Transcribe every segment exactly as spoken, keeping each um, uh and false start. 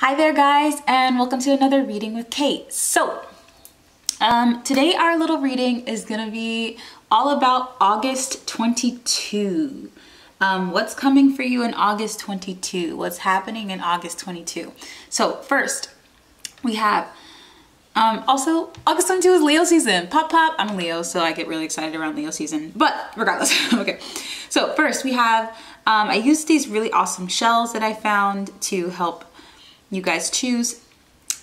Hi there guys, and welcome to another reading with Kate. So um, today our little reading is gonna be all about August twenty-two. Um, what's coming for you in August twenty-two? What's happening in August twenty-two? So first we have, um, also August twenty-two is Leo season. Pop pop, I'm a Leo, so I get really excited around Leo season, but regardless, okay. So first we have, um, I used these really awesome shells that I found to help you guys choose.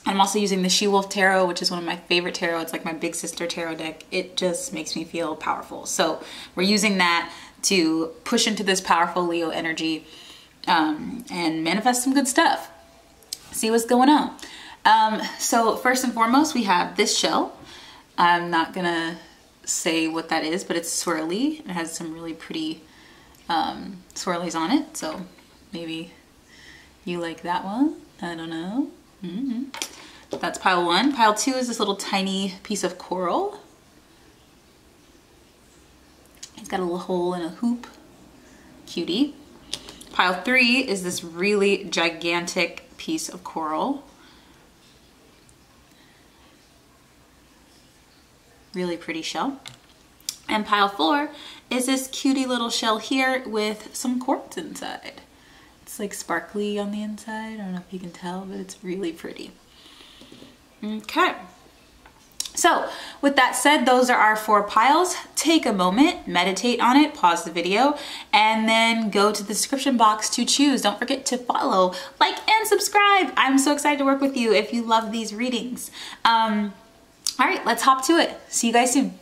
I'm also using the She-Wolf tarot, which is one of my favorite tarot. It's like my big sister tarot deck. It just makes me feel powerful. So we're using that to push into this powerful Leo energy um, and manifest some good stuff. See what's going on. Um, so first and foremost, we have this shell. I'm not gonna say what that is, but it's swirly. It has some really pretty um, swirlies on it. So maybe you like that one. I don't know. Mm-hmm. That's pile one. Pile two is this little tiny piece of coral. It's got a little hole and a hoop. Cutie. Pile three is this really gigantic piece of coral. Really pretty shell. And pile four is this cutie little shell here with some quartz inside. It's like sparkly on the inside. I don't know if you can tell, but it's really pretty. Okay. So with that said, those are our four piles. Take a moment, meditate on it, pause the video, and then go to the description box to choose. Don't forget to follow, like, and subscribe. I'm so excited to work with you if you love these readings. Um, all right, let's hop to it. See you guys soon.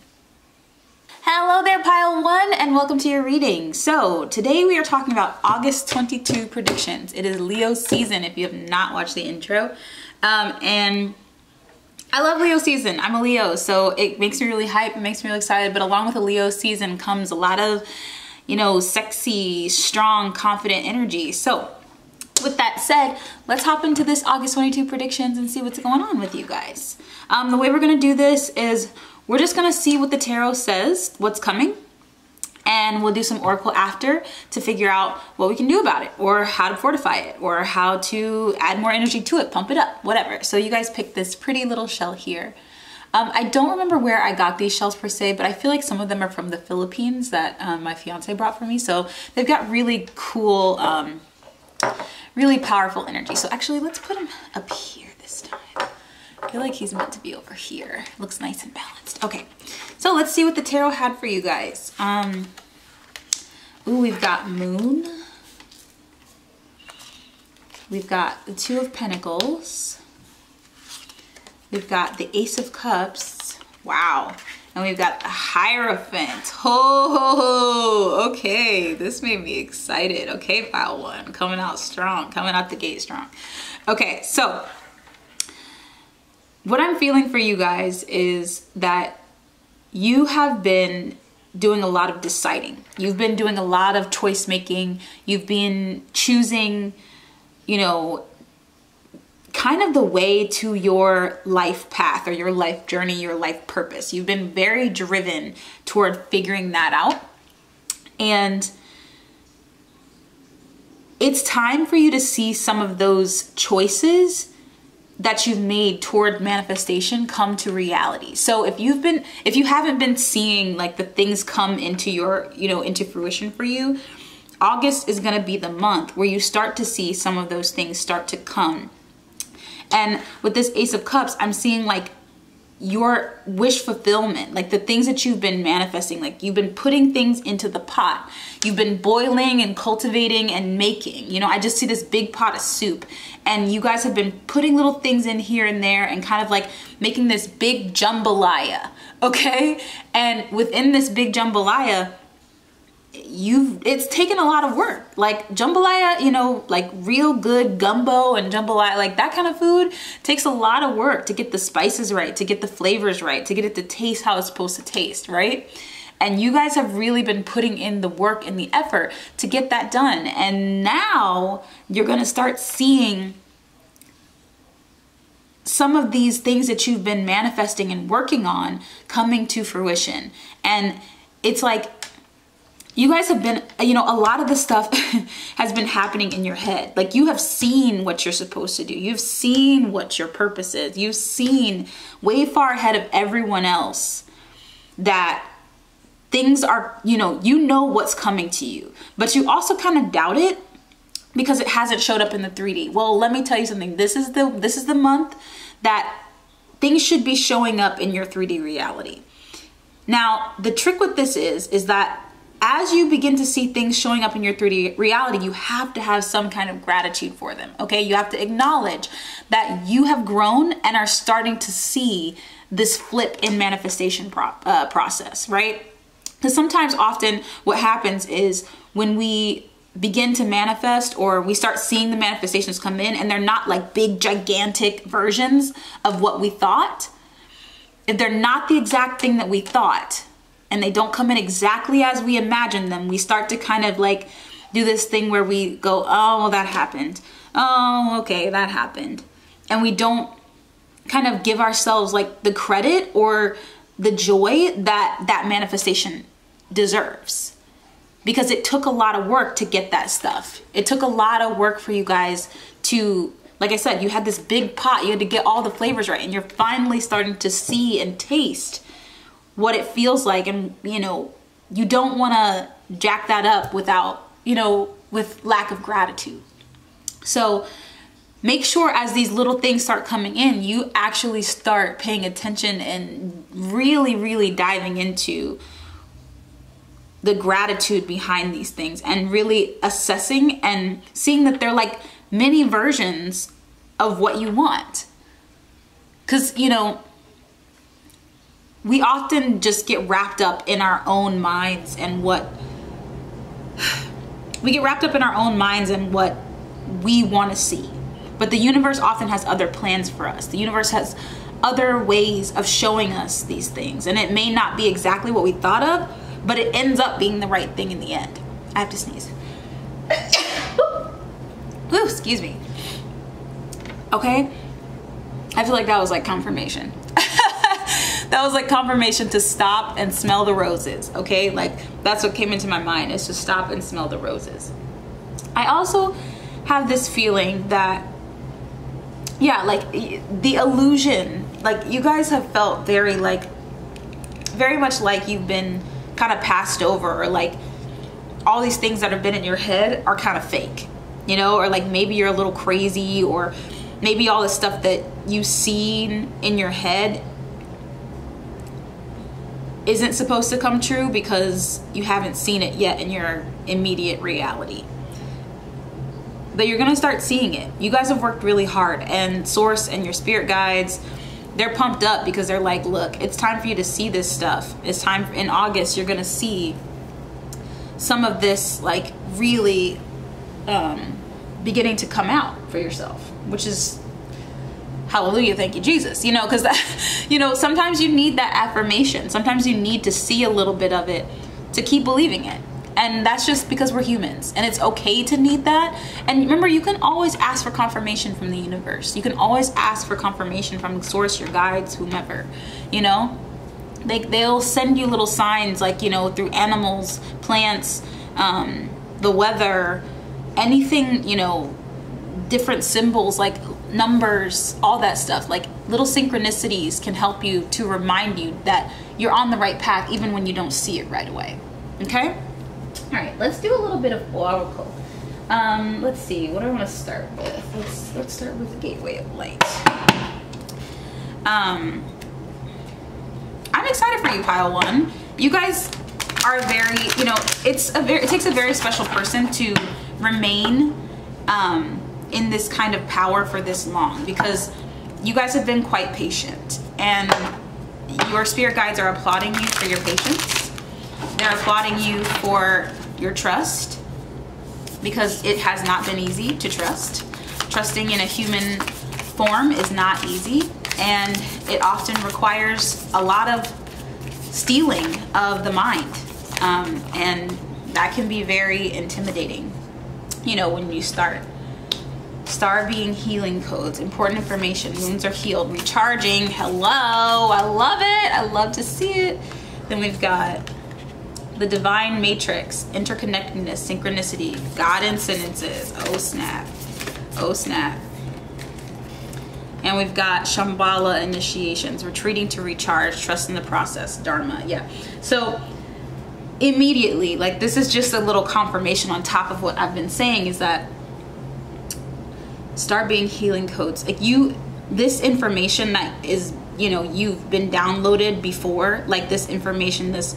Hello there, pile one, and welcome to your reading. So today we are talking about August twenty-two predictions. It is Leo season if you have not watched the intro. Um, and I love Leo season. I'm a Leo, so it makes me really hype. It makes me really excited. But along with the Leo season comes a lot of, you know, sexy, strong, confident energy. So with that said, let's hop into this August twenty-two predictions and see what's going on with you guys. Um, the way we're going to do this is we're just gonna see what the tarot says, what's coming, and we'll do some oracle after to figure out what we can do about it, or how to fortify it, or how to add more energy to it, pump it up, whatever. So you guys picked this pretty little shell here. Um, I don't remember where I got these shells per se, but I feel like some of them are from the Philippines that um, my fiance brought for me. So they've got really cool, um, really powerful energy. So actually, let's put them up here this time. I feel like he's meant to be over here. Looks nice and balanced. Okay, so let's see what the tarot had for you guys. Um, ooh, we've got Moon. We've got the Two of Pentacles. We've got the Ace of Cups. Wow. And we've got the Hierophant. Oh, okay. This made me excited. Okay, file one. Coming out strong. Coming out the gate strong. Okay, so what I'm feeling for you guys is that you have been doing a lot of deciding. You've been doing a lot of choice making. You've been choosing, you know, kind of the way to your life path or your life journey, your life purpose. You've been very driven toward figuring that out. And it's time for you to see some of those choices that you've made toward manifestation come to reality. So if you've been, if you haven't been seeing like the things come into your, you know, into fruition for you, August is gonna be the month where you start to see some of those things start to come. And with this Ace of Cups, I'm seeing like your wish fulfillment, like the things that you've been manifesting, like you've been putting things into the pot, you've been boiling and cultivating and making, you know, I just see this big pot of soup, and you guys have been putting little things in here and there and kind of like making this big jambalaya. Okay. And within this big jambalaya, you've, it's taken a lot of work. Like jambalaya, you know, like real good gumbo and jambalaya, like that kind of food takes a lot of work to get the spices right, to get the flavors right, to get it to taste how it's supposed to taste, right? And you guys have really been putting in the work and the effort to get that done. And now you're gonna start seeing some of these things that you've been manifesting and working on coming to fruition. And it's like, you guys have been, you know, a lot of the stuff has been happening in your head. Like, you have seen what you're supposed to do. You've seen what your purpose is. You've seen way far ahead of everyone else that things are, you know, you know what's coming to you, but you also kind of doubt it because it hasn't showed up in the three D. Well, let me tell you something. This is the, this is the month that things should be showing up in your three D reality. Now, the trick with this is, is that as you begin to see things showing up in your three D reality, you have to have some kind of gratitude for them, okay? You have to acknowledge that you have grown and are starting to see this flip in manifestation prop, uh, process, right? Because sometimes often what happens is when we begin to manifest, or we start seeing the manifestations come in and they're not like big, gigantic versions of what we thought, if they're not the exact thing that we thought, and they don't come in exactly as we imagined them, we start to kind of like do this thing where we go, oh, well, that happened. Oh, okay, that happened. And we don't kind of give ourselves like the credit or the joy that that manifestation deserves, because it took a lot of work to get that stuff. It took a lot of work for you guys to, like I said, you had this big pot, you had to get all the flavors right, and you're finally starting to see and taste what it feels like. And you know, you don't want to jack that up without, you know, with lack of gratitude. So make sure as these little things start coming in, you actually start paying attention and really, really diving into the gratitude behind these things, and really assessing and seeing that they're like many versions of what you want. Because, you know, we often just get wrapped up in our own minds and what we get wrapped up in our own minds and what we want to see. But the universe often has other plans for us. The universe has other ways of showing us these things. And it may not be exactly what we thought of, but it ends up being the right thing in the end. I have to sneeze. Ooh, excuse me. Okay. I feel like that was like confirmation. That was like confirmation to stop and smell the roses, okay? Like, that's what came into my mind, is to stop and smell the roses. I also have this feeling that, yeah, like the illusion, like you guys have felt very like, very much like you've been kind of passed over, or like all these things that have been in your head are kind of fake, you know? Or like maybe you're a little crazy, or maybe all the stuff that you've seen in your head isn't supposed to come true because you haven't seen it yet in your immediate reality. But you're gonna start seeing it. You guys have worked really hard, and Source and your spirit guides, they're pumped up because they're like, look, it's time for you to see this stuff. It's time. In August, you're gonna see some of this like really um, beginning to come out for yourself, which is hallelujah, thank you, Jesus. You know, because that, you know, sometimes you need that affirmation. Sometimes you need to see a little bit of it to keep believing it. And that's just because we're humans, and it's okay to need that. And remember, you can always ask for confirmation from the universe. You can always ask for confirmation from Source, your guides, whomever, you know. They, they'll send you little signs, like, you know, through animals, plants, um, the weather, anything, you know, different symbols like numbers, all that stuff. Like little synchronicities can help you to remind you that you're on the right path even when you don't see it right away. Okay? All right, let's do a little bit of oracle. Um, let's see, what do I want to start with? Let's, let's start with the Gateway of Light. Um, I'm excited for you, Pile One. You guys are very, you know, it's a very, it takes a very special person to remain um, in this kind of power for this long, because you guys have been quite patient, and your spirit guides are applauding you for your patience. They're applauding you for your trust, because it has not been easy to trust. Trusting in a human form is not easy, and it often requires a lot of stealing of the mind, um, and that can be very intimidating, you know, when you start. Star being healing codes, important information, wounds are healed, recharging, hello, I love it, I love to see it. Then we've got the divine matrix, interconnectedness, synchronicity, God in sentences. Oh snap, oh snap. And we've got Shambhala initiations, retreating to recharge, trust in the process, Dharma, yeah. So immediately, like this is just a little confirmation on top of what I've been saying, is that start being healing codes. Like you, this information that is, you know, you've been downloaded before, like this information, this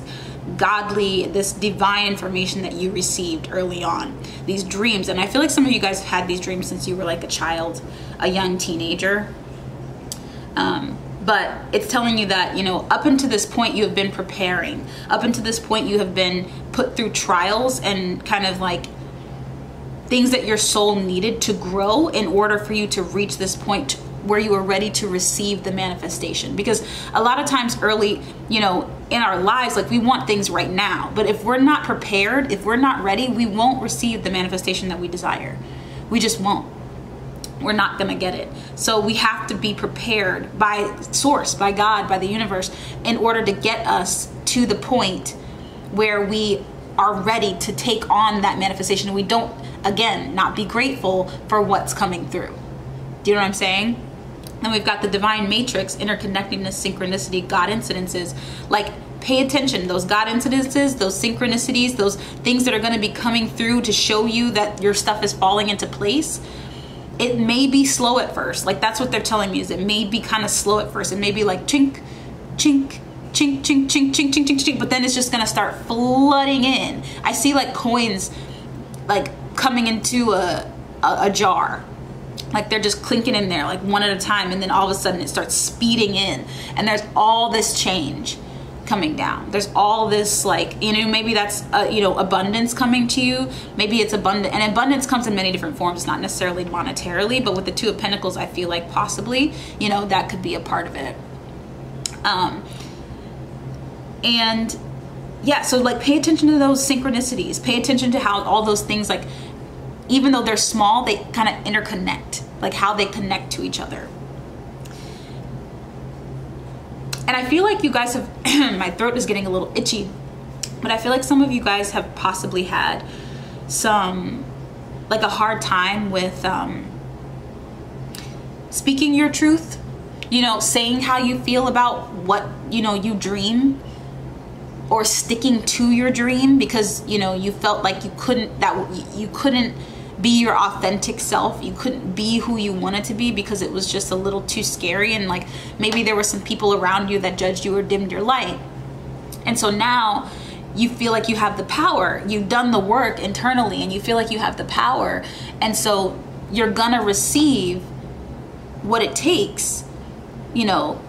godly, this divine information that you received early on, these dreams. And I feel like some of you guys have had these dreams since you were like a child, a young teenager. Um, but it's telling you that, you know, up until this point you have been preparing. Up until this point you have been put through trials and kind of like things that your soul needed to grow in order for you to reach this point where you are ready to receive the manifestation. Because a lot of times early, you know, in our lives, like we want things right now, but if we're not prepared, if we're not ready, we won't receive the manifestation that we desire. We just won't. We're not gonna get it. So we have to be prepared by source, by God, by the universe, in order to get us to the point where we are ready to take on that manifestation. And we don't, again, not be grateful for what's coming through. Do you know what I'm saying? And we've got the divine matrix, interconnectedness, synchronicity, God incidences. Like, pay attention, those God incidences, those synchronicities, those things that are going to be coming through to show you that your stuff is falling into place. It may be slow at first. Like, that's what they're telling me, is it may be kind of slow at first. It may be like chink, chink, chink, chink, chink, chink, chink, chink, chink, but then it's just going to start flooding in. I see like coins like coming into a, a, a jar. Like they're just clinking in there like one at a time, and then all of a sudden it starts speeding in, and there's all this change coming down. There's all this, like, you know, maybe that's uh, you know, abundance coming to you. Maybe it's abundant, and abundance comes in many different forms, not necessarily monetarily, but with the Two of Pentacles, I feel like possibly, you know, that could be a part of it. Um, and yeah, so like pay attention to those synchronicities. Pay attention to how all those things, like, even though they're small, they kind of interconnect, like how they connect to each other. And I feel like you guys have, my throat is getting a little itchy, but I feel like some of you guys have possibly had some, like a hard time with um, speaking your truth, you know, saying how you feel about what, you know, you dream, or sticking to your dream because, you know, you felt like you couldn't, that you couldn't be your authentic self. You couldn't be who you wanted to be because it was just a little too scary. And like, maybe there were some people around you that judged you or dimmed your light. And so now you feel like you have the power. You've done the work internally and you feel like you have the power. And so you're gonna receive what it takes, you know,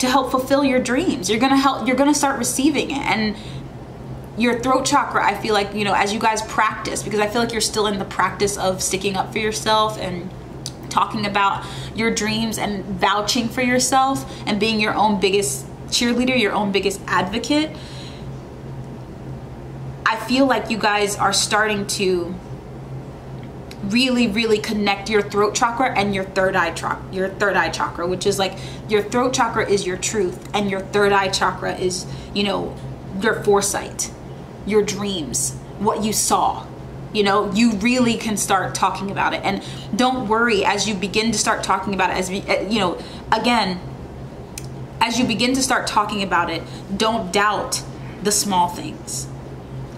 to help fulfill your dreams. You're gonna help, you're gonna start receiving it. And your throat chakra, I feel like, you know, as you guys practice, because I feel like you're still in the practice of sticking up for yourself and talking about your dreams and vouching for yourself and being your own biggest cheerleader, your own biggest advocate. I feel like you guys are starting to really, really connect your throat chakra and your third eye chakra, your third eye chakra, which is like, your throat chakra is your truth, and your third eye chakra is, you know, your foresight, your dreams, what you saw. You know, you really can start talking about it. And don't worry, as you begin to start talking about it, as you know, again, as you begin to start talking about it, don't doubt the small things.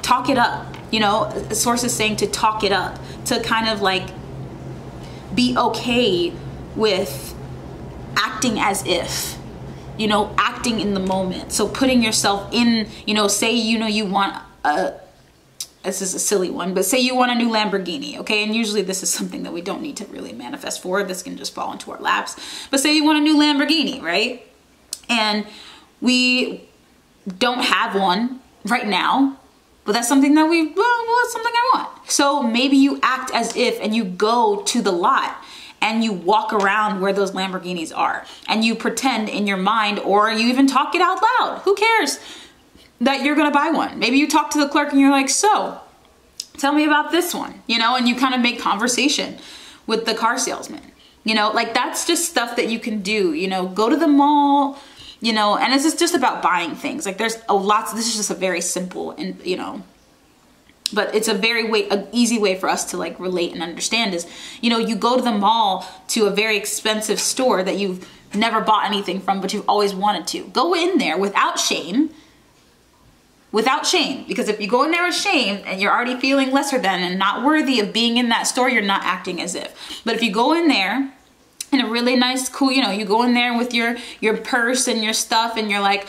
Talk it up. You know, the source is saying to talk it up, to kind of like be okay with acting as if, you know, acting in the moment. So putting yourself in, you know, say, you know, you want a, this is a silly one, but say you want a new Lamborghini, okay? And usually this is something that we don't need to really manifest for. This can just fall into our laps. But say you want a new Lamborghini, right? And we don't have one right now, but that's something that we, well, well, it's something I want. So maybe you act as if, and you go to the lot and you walk around where those Lamborghinis are, and you pretend in your mind, or you even talk it out loud, who cares, that you're gonna buy one. Maybe you talk to the clerk and you're like, so tell me about this one, you know, and you kind of make conversation with the car salesman, you know, like that's just stuff that you can do, you know, go to the mall, you know, and it's just, just about buying things. Like there's a lot, this is just a very simple and, you know, but it's a very way, an easy way for us to like relate and understand is, you know, you go to the mall to a very expensive store that you've never bought anything from, but you've always wanted to. Go in there without shame, without shame. Because if you go in there with shame and you're already feeling lesser than and not worthy of being in that store, you're not acting as if. But if you go in there in a really nice, cool, you know, you go in there with your, your purse and your stuff and you're like,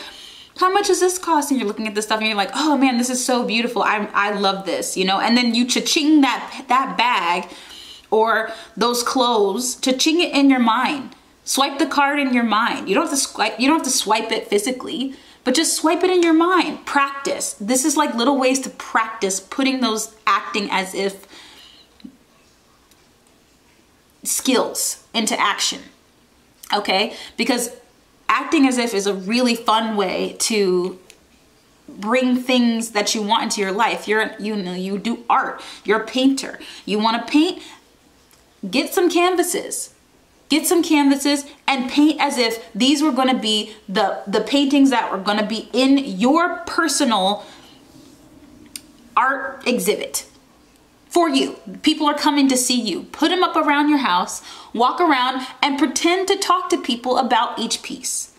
how much does this cost? And you're looking at this stuff and you're like, oh man, this is so beautiful. I, I love this, you know? And then you cha-ching that, that bag or those clothes, cha-ching it in your mind. Swipe the card in your mind. You don't have to swipe, you don't have to swipe it physically, but just swipe it in your mind. Practice. This is like little ways to practice putting those acting as if skills into action, okay? Because acting as if is a really fun way to bring things that you want into your life. You're, you know, you do art, you're a painter. You wanna paint, get some canvases. Get some canvases and paint as if these were gonna be the, the paintings that were gonna be in your personal art exhibit for you. People are coming to see you. Put them up around your house, walk around and pretend to talk to people about each piece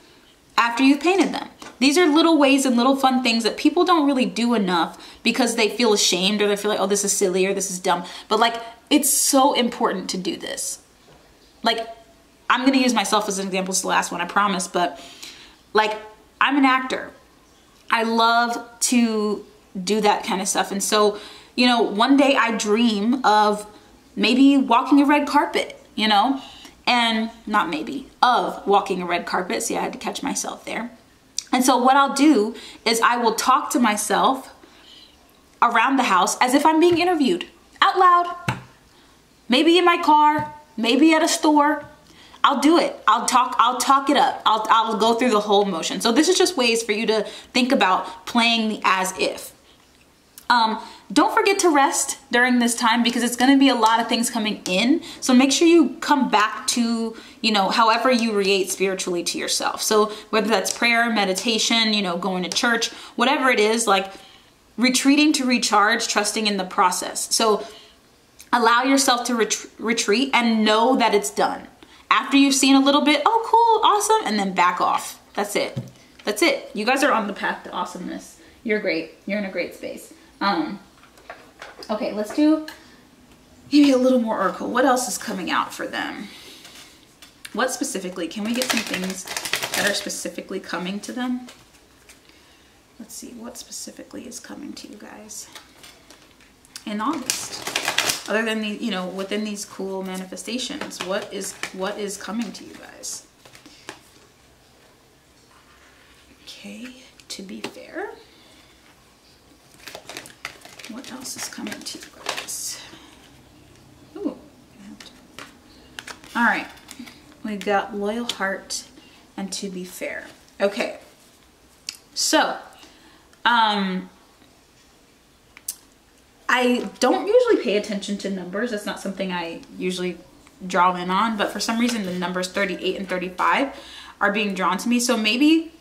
after you've painted them. These are little ways and little fun things that people don't really do enough because they feel ashamed or they feel like, oh, this is silly or this is dumb. But like, it's so important to do this. Like, I'm gonna use myself as an example. It's the last one, I promise. But like, I'm an actor. I love to do that kind of stuff. And so, you know, one day I dream of maybe walking a red carpet, you know, and not maybe, of walking a red carpet. See, I had to catch myself there. And so what I'll do is I will talk to myself around the house as if I'm being interviewed out loud, maybe in my car, maybe at a store. I'll do it. I'll talk, I'll talk it up. I'll, I'll go through the whole motion. So this is just ways for you to think about playing the as if. Um, don't forget to rest during this time because it's going to be a lot of things coming in. So make sure you come back to, you know, however you relate spiritually to yourself. So whether that's prayer, meditation, you know, going to church, whatever it is, like retreating to recharge, trusting in the process. So allow yourself to ret retreat and know that it's done. After you've seen a little bit, oh cool, awesome, and then back off. That's it. That's it. You guys are on the path to awesomeness. You're great. You're in a great space. Um, okay, let's do maybe a little more oracle. What else is coming out for them? What specifically? Can we get some things that are specifically coming to them? Let's see what specifically is coming to you guys in August. Other than the, you know, within these cool manifestations, what is what is coming to you guys? Okay, to be fair, what else is coming to you guys? Ooh, all right, we've got Loyal Heart and To Be Fair. Okay, so, um. I don't usually pay attention to numbers. That's not something I usually draw in on, but for some reason the numbers thirty-eight and thirty-five are being drawn to me. So maybe,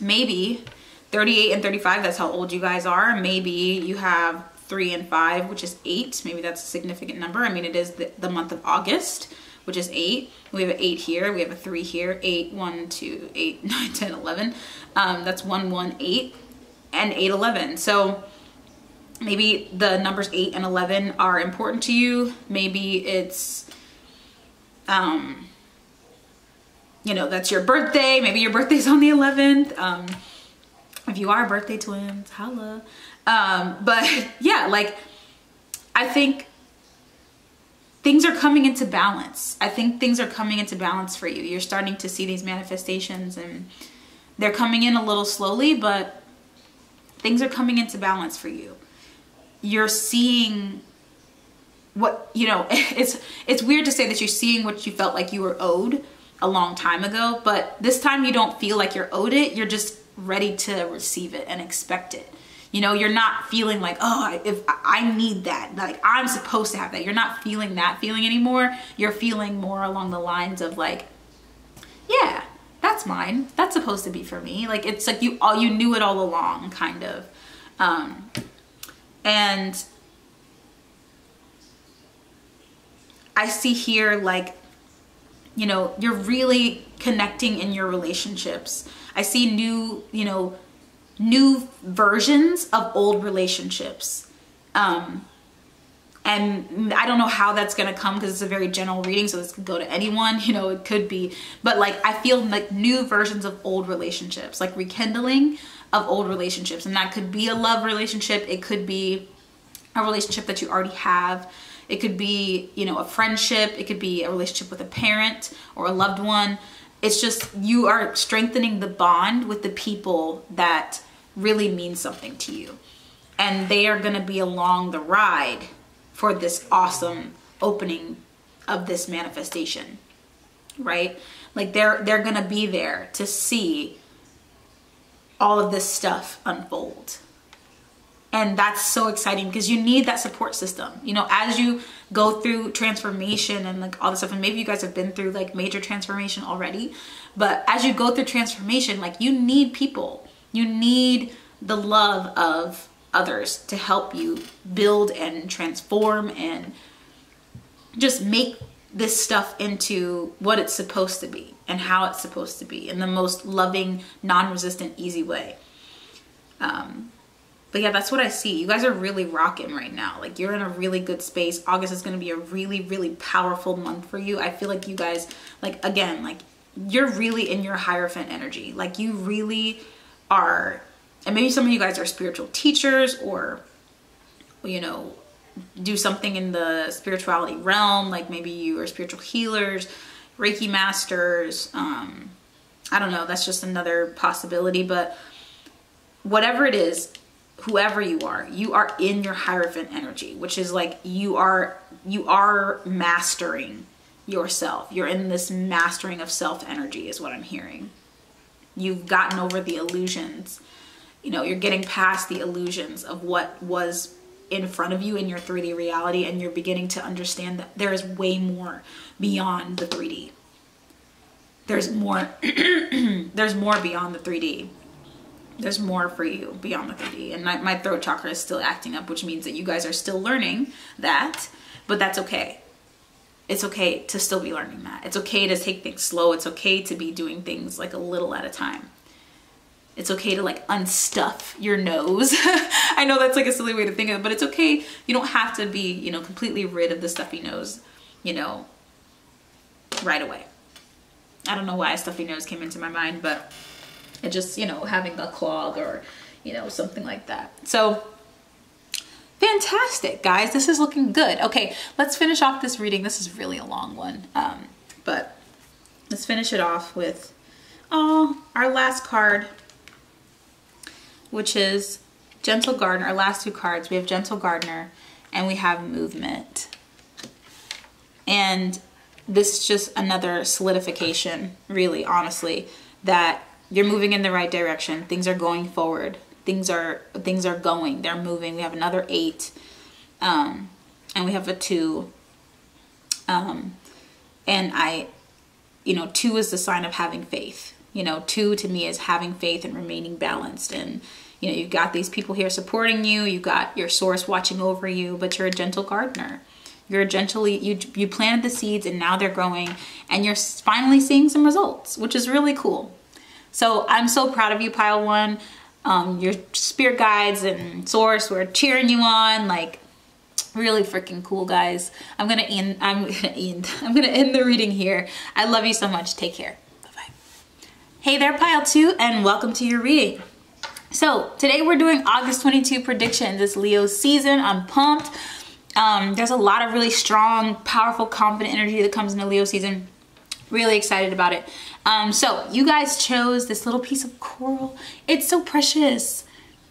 maybe thirty-eight and thirty-five, that's how old you guys are. Maybe you have three and five, which is eight. Maybe that's a significant number. I mean, it is the, the month of August, which is eight. We have an eight here, we have a three here, eight, one, two, eight, nine, ten, eleven. Um, that's one, one, eight, and eight, eleven. So maybe the numbers eight and eleven are important to you. Maybe it's, um, you know, that's your birthday. Maybe your birthday's on the eleventh. Um, if you are birthday twins, holla. Um, but yeah, like, I think things are coming into balance. I think things are coming into balance for you. You're starting to see these manifestations and they're coming in a little slowly, but things are coming into balance for you. You're seeing what, you know, it's it's weird to say that you're seeing what you felt like you were owed a long time ago, but this time you don't feel like you're owed it. You're just ready to receive it and expect it. You know, you're not feeling like, oh, if I need that, like I'm supposed to have that. You're not feeling that feeling anymore. You're feeling more along the lines of like, yeah, that's that's mine, that's supposed to be for me. Like, it's like you all, you knew it all along, kind of. Um, and I see here, like, you know, you're really connecting in your relationships. I see new, you know, new versions of old relationships. Um, and I don't know how that's going to come because it's a very general reading, so this could go to anyone, you know, it could be, but like, I feel like new versions of old relationships, like rekindling of old relationships. And that could be a love relationship. It could be a relationship that you already have. It could be, you know, a friendship. It could be a relationship with a parent or a loved one. It's just, you are strengthening the bond with the people that really mean something to you. And they are going to be along the ride for this awesome opening of this manifestation, right? Like they're, they're going to be there to see all of this stuff unfold. And that's so exciting because you need that support system. You know, as you go through transformation and like all this stuff, and maybe you guys have been through like major transformation already, but as you go through transformation, like you need people, you need the love of others to help you build and transform and just make this stuff into what it's supposed to be and how it's supposed to be in the most loving, non-resistant, easy way. Um, But yeah, that's what I see. You guys are really rocking right now. Like you're in a really good space. August is going to be a really, really powerful month for you. I feel like you guys, like again, like you're really in your Hierophant energy. Like you really are, and maybe some of you guys are spiritual teachers or, you know, do something in the spirituality realm. Like maybe you are spiritual healers, Reiki masters. Um, I don't know. That's just another possibility, but whatever it is, whoever you are, you are in your Hierophant energy, which is like you are you are mastering yourself. You're in this mastering of self energy is what I'm hearing. You've gotten over the illusions. You know, you're getting past the illusions of what was in front of you in your three D reality, and you're beginning to understand that there is way more beyond the three D. There's more there's more beyond the three D. There's more for you beyond the three D. And my, my throat chakra is still acting up, which means that you guys are still learning that, but that's okay. It's okay to still be learning that. It's okay to take things slow. It's okay to be doing things like a little at a time. It's okay to like unstuff your nose. I know that's like a silly way to think of it, but it's okay. You don't have to be, you know, completely rid of the stuffy nose, you know, right away. I don't know why a stuffy nose came into my mind, but it just, you know, having a clog or, you know, something like that. So fantastic, guys. This is looking good. Okay, let's finish off this reading. This is really a long one, um, but let's finish it off with oh, our last card, which is Gentle Gardener. Our last two cards, we have Gentle Gardener and we have Movement. And this is just another solidification, really, honestly, that you're moving in the right direction. Things are going forward. Things are things are going. They're moving. We have another eight, um, and we have a two. Um, and I, you know, two is the sign of having faith. You know, two to me is having faith and remaining balanced. And you know, you've got these people here supporting you. You've got your source watching over you. But you're a gentle gardener. You're gently, you, you planted the seeds and now they're growing. And you're finally seeing some results, which is really cool. So I'm so proud of you, Pile One. Um, your spirit guides and source were cheering you on, like really freaking cool, guys. I'm gonna end. I'm gonna end. I'm gonna end the reading here. I love you so much. Take care. Bye bye. Hey there, Pile Two, and welcome to your reading. So today we're doing August twenty-two predictions. It's Leo's season. I'm pumped. Um, there's a lot of really strong, powerful, confident energy that comes into Leo season. Really excited about it. Um, so you guys chose this little piece of coral. It's so precious.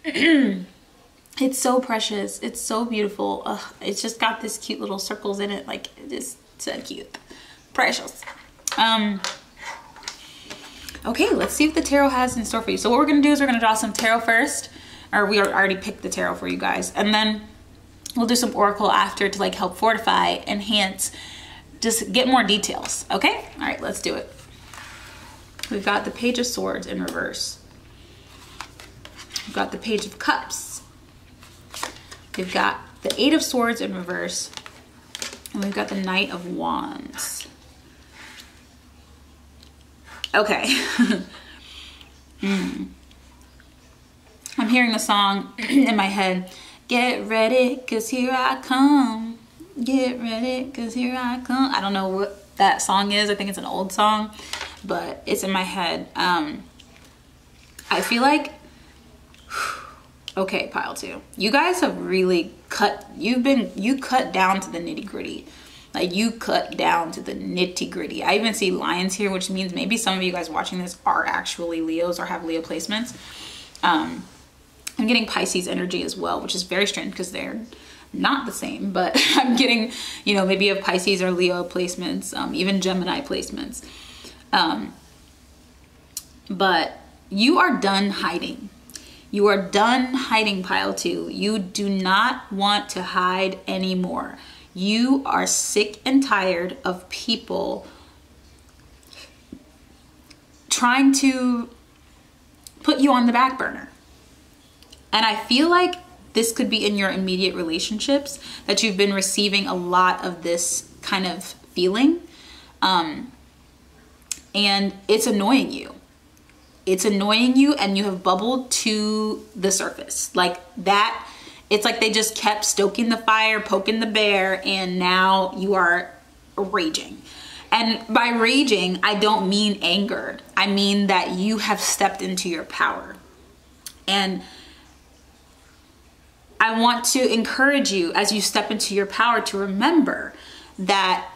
It's so precious. It's so beautiful. Ugh, it's just got this cute little circles in it. Like it is so cute. Precious. Um, okay, let's see what the tarot has in store for you. So what we're gonna do is we're gonna draw some tarot first, or we already picked the tarot for you guys. And then we'll do some oracle after to like help fortify, enhance, just get more details, okay? All right, let's do it. We've got the Page of Swords in reverse. We've got the Page of Cups. We've got the Eight of Swords in reverse. And we've got the Knight of Wands. Okay. mm. I'm hearing the song in my head. Get ready, cause here I come. Get ready, cause here I come. I don't know what that song is. I think it's an old song, but it's in my head. Um, I feel like, okay, pile two, you guys have really cut, you've been, you cut down to the nitty gritty. Like you cut down to the nitty gritty. I even see lions here, which means maybe some of you guys watching this are actually Leos or have Leo placements. Um, I'm getting Pisces energy as well, which is very strange because they're not the same, but I'm getting, you know, maybe of Pisces or Leo placements, um, even Gemini placements. Um, but you are done hiding. You are done hiding, pile two. You do not want to hide anymore. You are sick and tired of people trying to put you on the back burner. And I feel like this could be in your immediate relationships that you've been receiving a lot of this kind of feeling. Um, and it's annoying you. It's annoying you and you have bubbled to the surface like that. It's like they just kept stoking the fire, poking the bear, and now you are raging. And by raging, I don't mean angered. I mean that you have stepped into your power. And I want to encourage you as you step into your power to remember that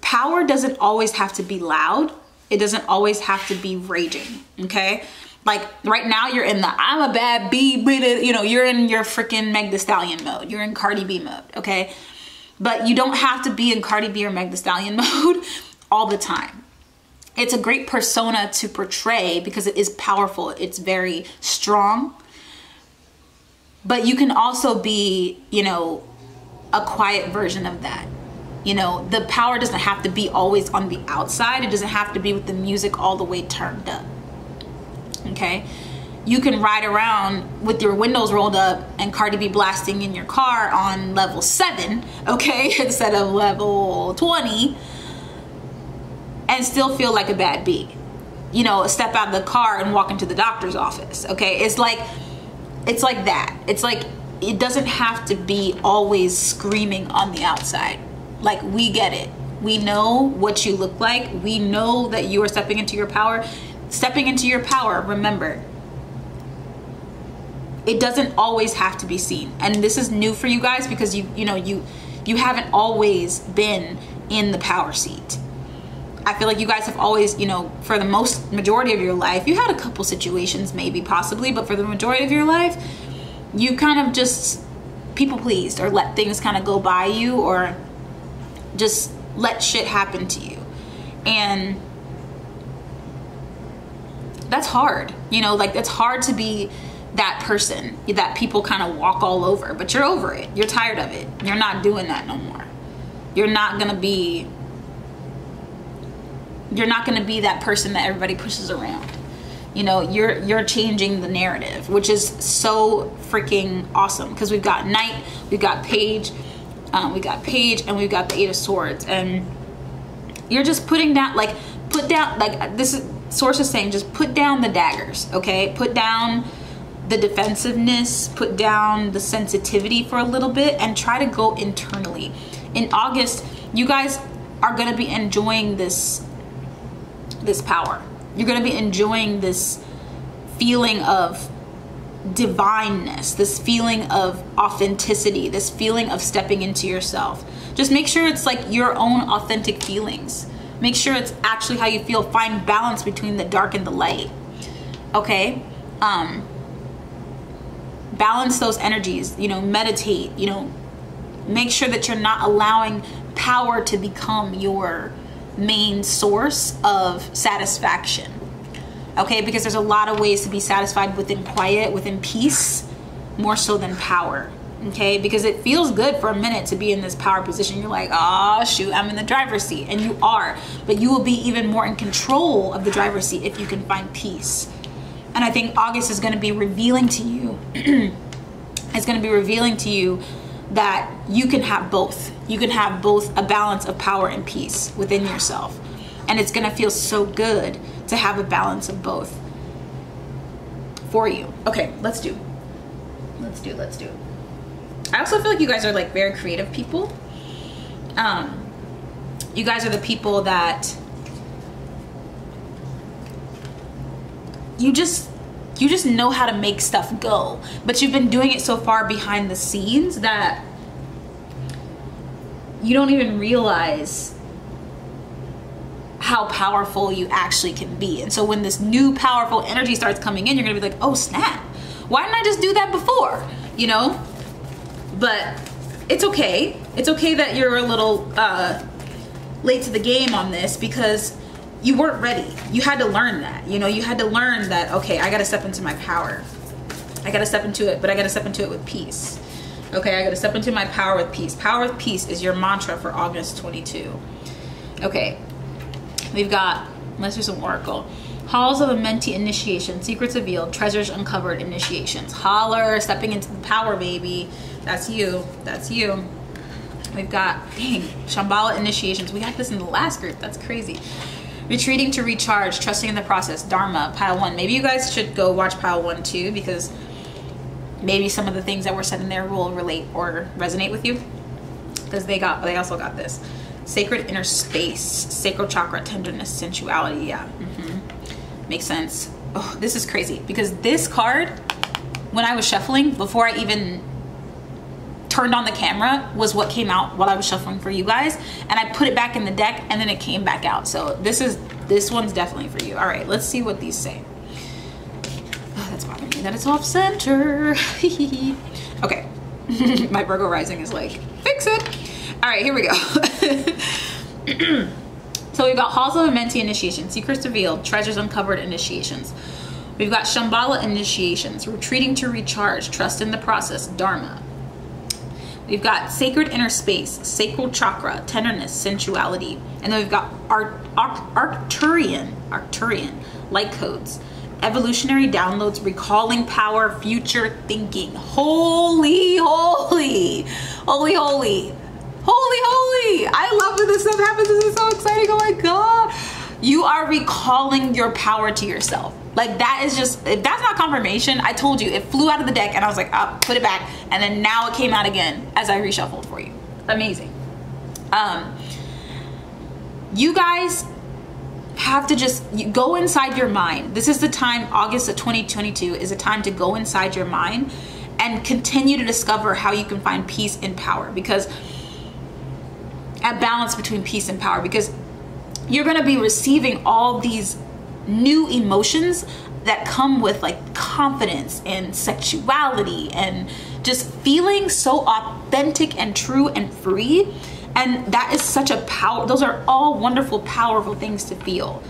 power doesn't always have to be loud. It doesn't always have to be raging, okay? Like right now you're in the I'm a bad B, you know, you're in your freaking Meg Thee Stallion mode. You're in Cardi B mode, okay? But you don't have to be in Cardi B or Meg Thee Stallion mode all the time. It's a great persona to portray because it is powerful. It's very strong. But you can also be, you know, a quiet version of that. You know, the power doesn't have to be always on the outside. It doesn't have to be with the music all the way turned up, okay? You can ride around with your windows rolled up and Cardi B blasting in your car on level seven, okay, instead of level twenty, and still feel like a bad B. You know, step out of the car and walk into the doctor's office, okay? It's like, It's like that. It's like, it doesn't have to be always screaming on the outside. Like, we get it. We know what you look like. We know that you are stepping into your power. Stepping into your power, remember, it doesn't always have to be seen. And this is new for you guys because you, you know, you, you haven't always been in the power seat. I feel like you guys have always, you know, for the most majority of your life, you had a couple situations maybe possibly, but for the majority of your life, you kind of just people pleased or let things kind of go by you or just let shit happen to you. And that's hard, you know, like it's hard to be that person that people kind of walk all over, but you're over it. You're tired of it. You're not doing that no more. You're not gonna be You're not going to be that person that everybody pushes around. You know, you're you're changing the narrative, which is so freaking awesome because we've got Knight, we've got Page, um, we got Page, and we've got the Eight of Swords, and you're just putting down, like put down, like this is, source is saying, just put down the daggers, okay? Put down the defensiveness, put down the sensitivity for a little bit, and try to go internally. In August, you guys are going to be enjoying this. This power. You're going to be enjoying this feeling of divineness, this feeling of authenticity, this feeling of stepping into yourself. Just make sure it's like your own authentic feelings. Make sure it's actually how you feel. Find balance between the dark and the light. Okay? Um, balance those energies, you know, meditate, you know, make sure that you're not allowing power to become your main source of satisfaction, okay? Because there's a lot of ways to be satisfied within quiet, within peace, more so than power, okay? Because it feels good for a minute to be in this power position. You're like, oh shoot, I'm in the driver's seat. And you are, but you will be even more in control of the driver's seat if you can find peace. And I think August is going to be revealing to you, it's going to be revealing to you that you can have both. You can have both a balance of power and peace within yourself. And it's going to feel so good to have a balance of both for you. Okay, let's do. Let's do, let's do. I also feel like you guys are like very creative people. Um, you guys are the people that you just, you just know how to make stuff go, but you've been doing it so far behind the scenes that you don't even realize how powerful you actually can be. And so when this new powerful energy starts coming in, you're gonna be like, oh snap, why didn't I just do that before, you know? But it's okay. It's okay that you're a little uh, late to the game on this, because you weren't ready. You had to learn that, you know, you had to learn that, okay, I gotta step into my power. I gotta step into it, but I gotta step into it with peace. Okay, I gotta step into my power with peace. Power with peace is your mantra for August twenty-two. Okay. We've got, let's do some oracle. Halls of a mentee initiation, secrets revealed, treasures uncovered, initiations. Holler, stepping into the power, baby. That's you, that's you. We've got, dang, Shambhala initiations. We got this in the last group, that's crazy. Retreating to recharge, trusting in the process, Dharma, pile one. Maybe you guys should go watch pile one too, because maybe some of the things that were said in there will relate or resonate with you. Because they got, they also got this. Sacred inner space, sacral chakra, tenderness, sensuality. Yeah, mm-hmm. Makes sense. Oh, this is crazy, because this card, when I was shuffling, before I even turned on the camera, was what came out while I was shuffling for you guys, and I put it back in the deck, and then it came back out. So this is, this one's definitely for you. All right, let's see what these say. Oh, that's bothering me that it's off center. Okay, my Virgo rising is like, fix it. All right, here we go. So we've got Halls of a Mentee initiation, secrets revealed, treasures uncovered, initiations. We've got Shambhala initiations, retreating to recharge, trust in the process, Dharma. We've got sacred inner space, sacral chakra, tenderness, sensuality. And then we've got Ar Ar Arcturian, Arcturian, light codes, evolutionary downloads, recalling power, future thinking. Holy, holy, holy, holy. Holy, holy, I love that this stuff happens. This is so exciting, oh my God. You are recalling your power to yourself. Like, that is just, if that's not confirmation, I told you, it flew out of the deck and I was like, I'll put it back. And then now it came out again as I reshuffled for you. Amazing. Um, you guys have to just you go inside your mind. This is the time, August of twenty twenty-two is a time to go inside your mind and continue to discover how you can find peace and power, because a balance between peace and power, because you're going to be receiving all these new emotions that come with like confidence and sexuality and just feeling so authentic and true and free. And that is such a power. Those are all wonderful, powerful things to feel.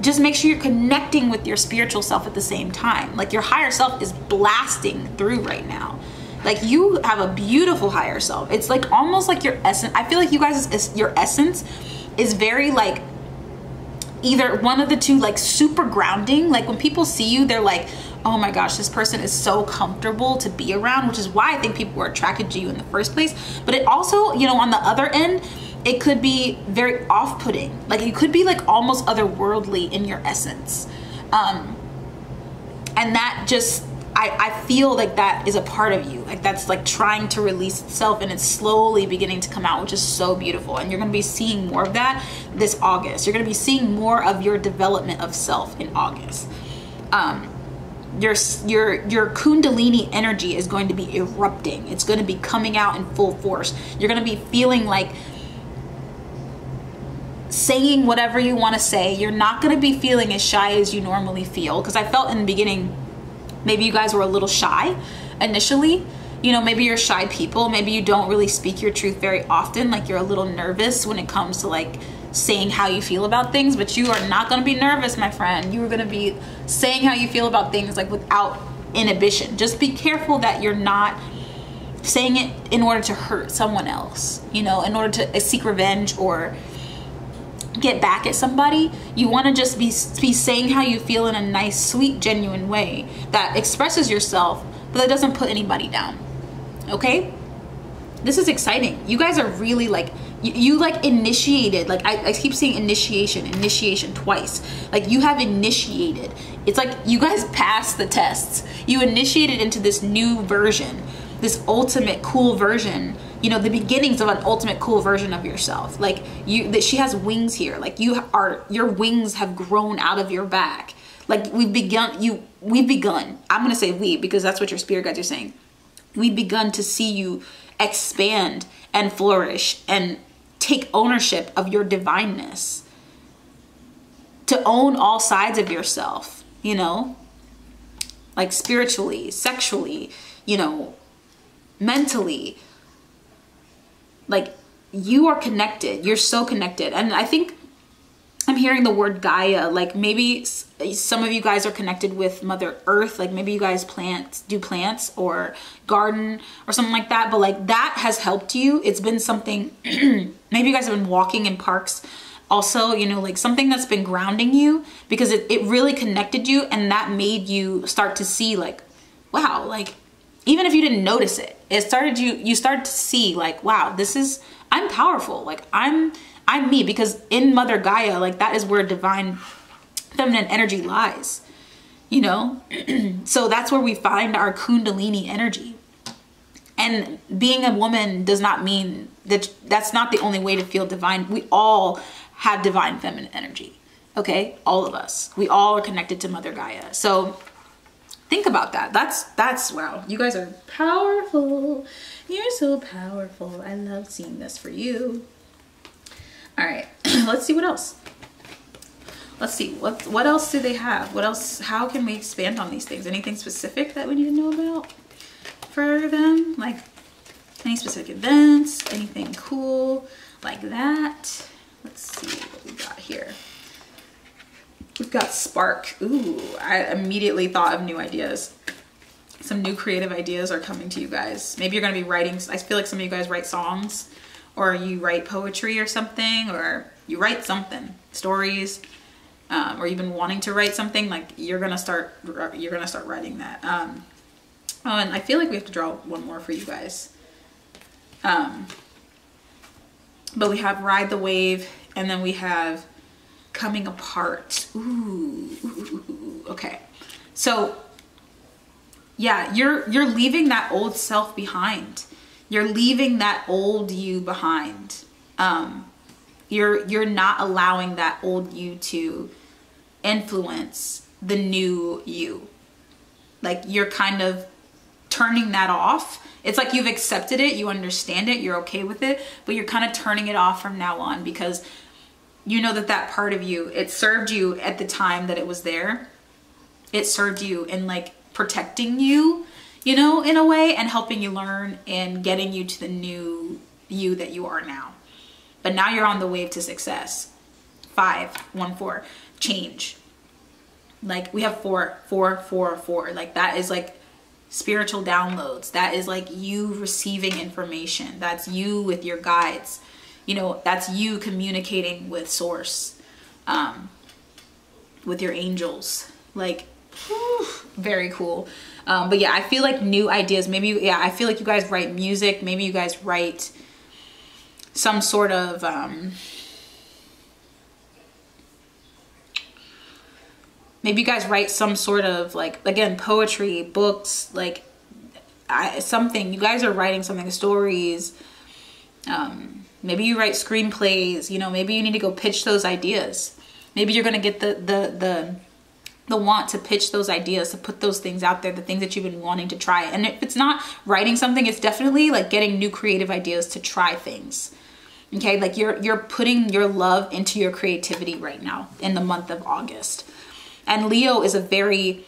Just make sure you're connecting with your spiritual self at the same time. Like, your higher self is blasting through right now. Like, you have a beautiful higher self. It's like almost like your essence. I feel like you guys, is, your essence is very like either one of the two, like super grounding. Like, when people see you, they're like, oh my gosh, this person is so comfortable to be around, which is why I think people were attracted to you in the first place. But it also, you know, on the other end, it could be very off-putting. Like, you could be like almost otherworldly in your essence. Um, and that just, I, I feel like that is a part of you. Like, that's like trying to release itself, and it's slowly beginning to come out, which is so beautiful. And you're gonna be seeing more of that this August. You're gonna be seeing more of your development of self in August. Um, your, your, your Kundalini energy is going to be erupting. It's gonna be coming out in full force. You're gonna be feeling like saying whatever you wanna say. You're not gonna be feeling as shy as you normally feel, because I felt in the beginning, maybe you guys were a little shy initially. You know, maybe you're shy people. Maybe you don't really speak your truth very often. Like, you're a little nervous when it comes to like saying how you feel about things, but you are not gonna be nervous, my friend. You are gonna be saying how you feel about things like without inhibition. Just be careful that you're not saying it in order to hurt someone else, you know, in order to seek revenge or get back at somebody. You want to just be be saying how you feel in a nice, sweet, genuine way that expresses yourself, but that doesn't put anybody down. Okay, this is exciting. You guys are really like, you, you like initiated, like I, I keep seeing initiation initiation twice. Like you have initiated. It's like you guys passed the tests. You initiated into this new version, this ultimate cool version, you know, the beginnings of an ultimate cool version of yourself. Like you, that she has wings here. Like you are, your wings have grown out of your back. Like we've begun, you, we've begun. I'm going to say we, because that's what your spirit guides are saying. We've begun to see you expand and flourish and take ownership of your divineness. To own all sides of yourself, you know, like spiritually, sexually, you know, mentally. Like you are connected. You're so connected. And I think I'm hearing the word Gaia. Like maybe some of you guys are connected with Mother Earth. Like maybe you guys plant, do plants or garden or something like that. But like that has helped you. It's been something, maybe you guys have been walking in parks also, you know, like something that's been grounding you, because it, it really connected you. And that made you start to see like, wow, like even if you didn't notice it, it started you, you started to see like, wow, this is, I'm powerful. Like I'm, I'm me, because in Mother Gaia, like that is where divine feminine energy lies, you know? So that's where we find our Kundalini energy. And being a woman does not mean that, that's not the only way to feel divine. We all have divine feminine energy. Okay. All of us, we all are connected to Mother Gaia. So think about that. That's, that's, wow. You guys are powerful. You're so powerful. I love seeing this for you. All right. Let's see what else. Let's see. What, what else do they have? What else? How can we expand on these things? Anything specific that we need to know about for them? Like any specific events? Anything cool like that? Let's see what we got here. We've got spark. Ooh, I immediately thought of new ideas. Some new creative ideas are coming to you guys. Maybe you're gonna be writing, I feel like some of you guys write songs, or you write poetry or something, or you write something, stories, um, or you've been wanting to write something, like you're gonna start, you're gonna start writing that. Um, oh, and I feel like we have to draw one more for you guys. Um, but we have Ride the Wave, and then we have Coming Apart. Ooh, okay. So yeah, you're you're leaving that old self behind. You're leaving that old you behind. Um, you're you're not allowing that old you to influence the new you. Like you're kind of turning that off. It's like you've accepted it, you understand it, you're okay with it, but you're kind of turning it off from now on, because you know that that part of you, it served you at the time that it was there. It served you in like protecting you, you know, in a way, and helping you learn and getting you to the new you that you are now. But now you're on the wave to success. Five, one, four, change. Like we have four, four, four, four. Like that is like spiritual downloads. That is like you receiving information. That's you with your guides. You know, that's you communicating with source, um, with your angels, like, whew, very cool. Um, but yeah, I feel like new ideas, maybe, yeah, I feel like you guys write music. Maybe you guys write some sort of, um, maybe you guys write some sort of like, again, poetry, books, like I, something, you guys are writing something, stories, um, maybe you write screenplays, you know, maybe you need to go pitch those ideas. Maybe you're going to get the, the, the, the want to pitch those ideas, to put those things out there, the things that you've been wanting to try. And if it's not writing something, it's definitely like getting new creative ideas to try things. Okay. Like you're, you're putting your love into your creativity right now in the month of August. And Leo is a very,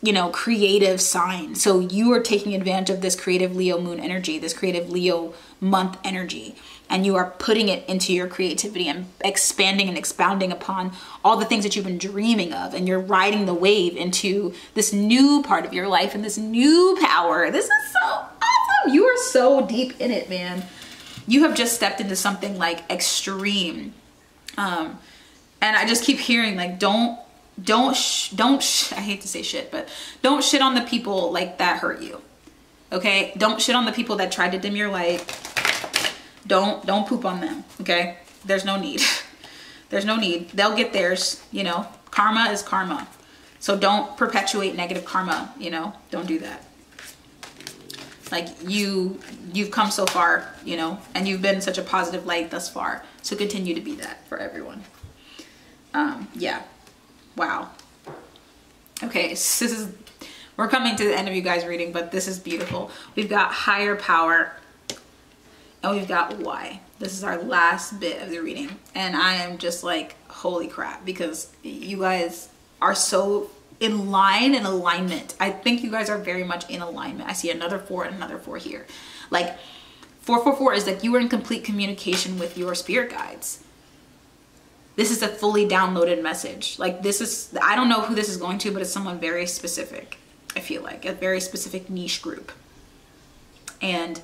you know, creative sign. So you are taking advantage of this creative Leo moon energy, this creative Leo month energy. And you are putting it into your creativity and expanding and expounding upon all the things that you've been dreaming of. And you're riding the wave into this new part of your life and this new power. This is so awesome. Damn, you are so deep in it, man. You have just stepped into something like extreme. Um, and I just keep hearing like, don't, don't, sh don't, sh I hate to say shit, but don't shit on the people like that hurt you. Okay. Don't shit on the people that tried to dim your light. Don't, don't poop on them. Okay. There's no need. There's no need. They'll get theirs. You know, karma is karma. So don't perpetuate negative karma. You know, don't do that. Like you, you've come so far, you know, and you've been such a positive light thus far. So continue to be that for everyone. Um, yeah. Wow. Okay. So this is, we're coming to the end of you guys reading, but this is beautiful. We've got higher power and we've got why. This is our last bit of the reading. And I am just like, holy crap, because you guys are so in line and alignment. I think you guys are very much in alignment. I see another four and another four here. Like four four four is like you are in complete communication with your spirit guides. This is a fully downloaded message. Like this is, I don't know who this is going to, but it's someone very specific. I feel like a very specific niche group. And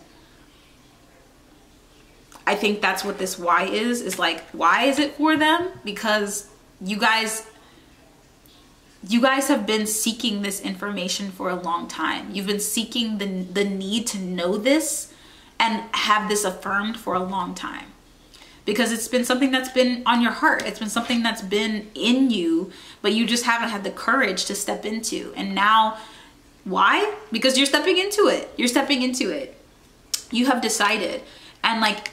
I think that's what this why is, is like, why is it for them? Because you guys, you guys have been seeking this information for a long time. You've been seeking the, the need to know this and have this affirmed for a long time, because it's been something that's been on your heart. It's been something that's been in you, but you just haven't had the courage to step into. And now why? Because you're stepping into it. You're stepping into it. You have decided. And like,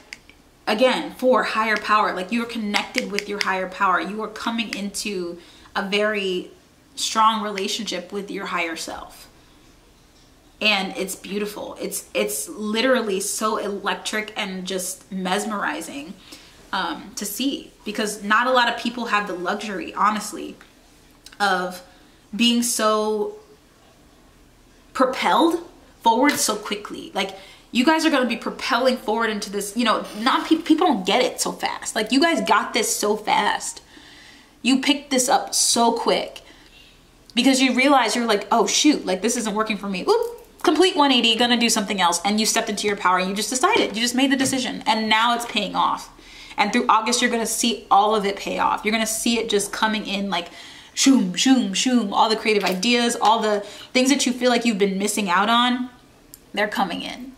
again, for higher power, like you're connected with your higher power. You are coming into a very strong relationship with your higher self. And it's beautiful. It's, it's literally so electric and just mesmerizing um, to see, because not a lot of people have the luxury, honestly, of being so propelled forward so quickly. Like you guys are going to be propelling forward into this, you know, not pe people don't get it so fast. Like you guys got this so fast. You picked this up so quick because you realize you're like, oh shoot, like this isn't working for me. Oop. Complete one eighty, gonna do something else. And you stepped into your power and you just decided, you just made the decision, and now it's paying off. And through August, you're gonna see all of it pay off. You're gonna see it just coming in like shoom, shoom, shoom, all the creative ideas, all the things that you feel like you've been missing out on, they're coming in.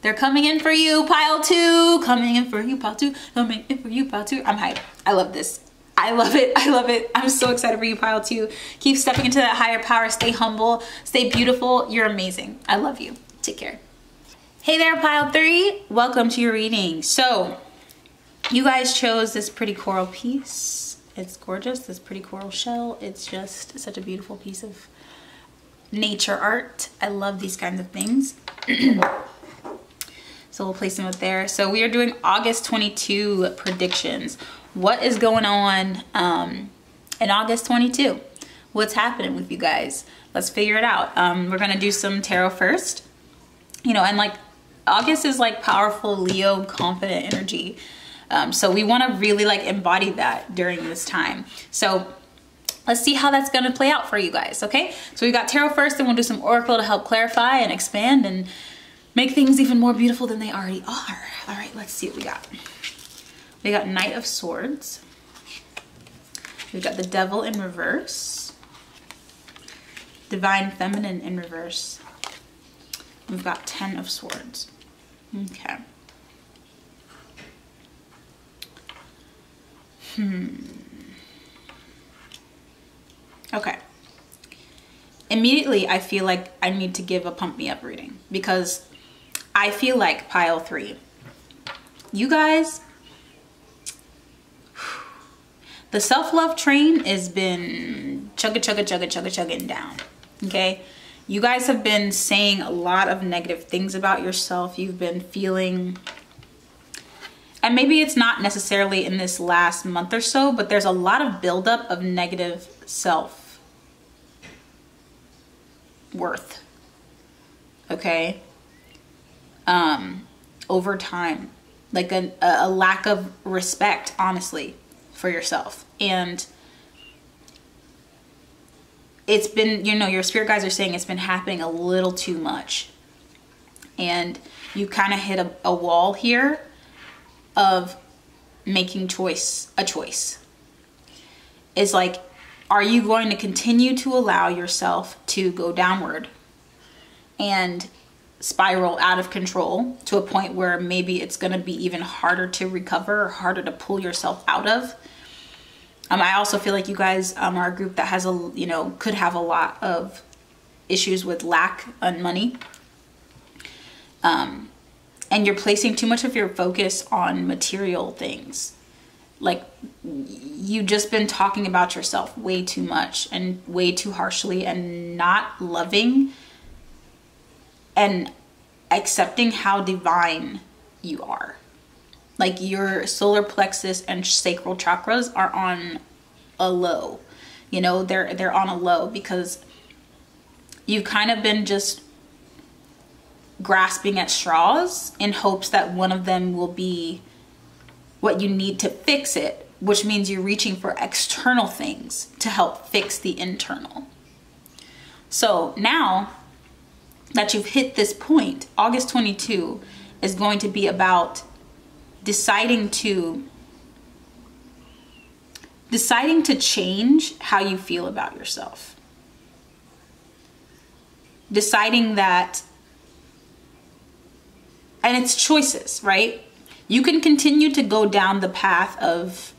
They're coming in for you, pile two, coming in for you, pile two, coming in for you, pile two. I'm hyped, I love this. I love it. I love it. I'm so excited for you, pile two. Keep stepping into that higher power. Stay humble. Stay beautiful. You're amazing. I love you. Take care. Hey there, pile three. Welcome to your reading. So you guys chose this pretty coral piece. It's gorgeous. This pretty coral shell. It's just such a beautiful piece of nature art. I love these kinds of things. So we'll place them up there. So we are doing August twenty-two predictions. What is going on um, in August twenty-two? What's happening with you guys? Let's figure it out. Um, we're gonna do some tarot first. You know, and like August is like powerful Leo confident energy. Um, so we wanna really like embody that during this time. So let's see how that's gonna play out for you guys, okay? So we've got tarot first, then we'll do some oracle to help clarify and expand and make things even more beautiful than they already are. All right, let's see what we got. We got Knight of Swords. We've got the Devil in reverse. Divine Feminine in reverse. We've got Ten of Swords. Okay. Hmm. Okay. Immediately, I feel like I need to give a pump me up reading, because I feel like pile three, you guys, the self-love train has been chugga, chugga, chugga, chugga, chugging down, okay? You guys have been saying a lot of negative things about yourself. You've been feeling, and maybe it's not necessarily in this last month or so, but there's a lot of buildup of negative self-worth, okay? Um, over time, like a, a lack of respect, honestly, for yourself. And it's been, you know, your spirit guides are saying it's been happening a little too much. and you kind of hit a, a wall here of making choice, a choice. It's like, are you going to continue to allow yourself to go downward and spiral out of control to a point where maybe it's going to be even harder to recover or harder to pull yourself out of? Um, I also feel like you guys um, are a group that has a, you know, could have a lot of issues with lack and money. Um, and you're placing too much of your focus on material things. Like, you've just been talking about yourself way too much and way too harshly and not loving and accepting how divine you are. Like, your solar plexus and sacral chakras are on a low, you know, they're, they're on a low because you've kind of been just grasping at straws in hopes that one of them will be what you need to fix it, which means you're reaching for external things to help fix the internal. So now that you've hit this point, August twenty-second is going to be about deciding to deciding to change how you feel about yourself. Deciding that, and it's choices, right? You can continue to go down the path of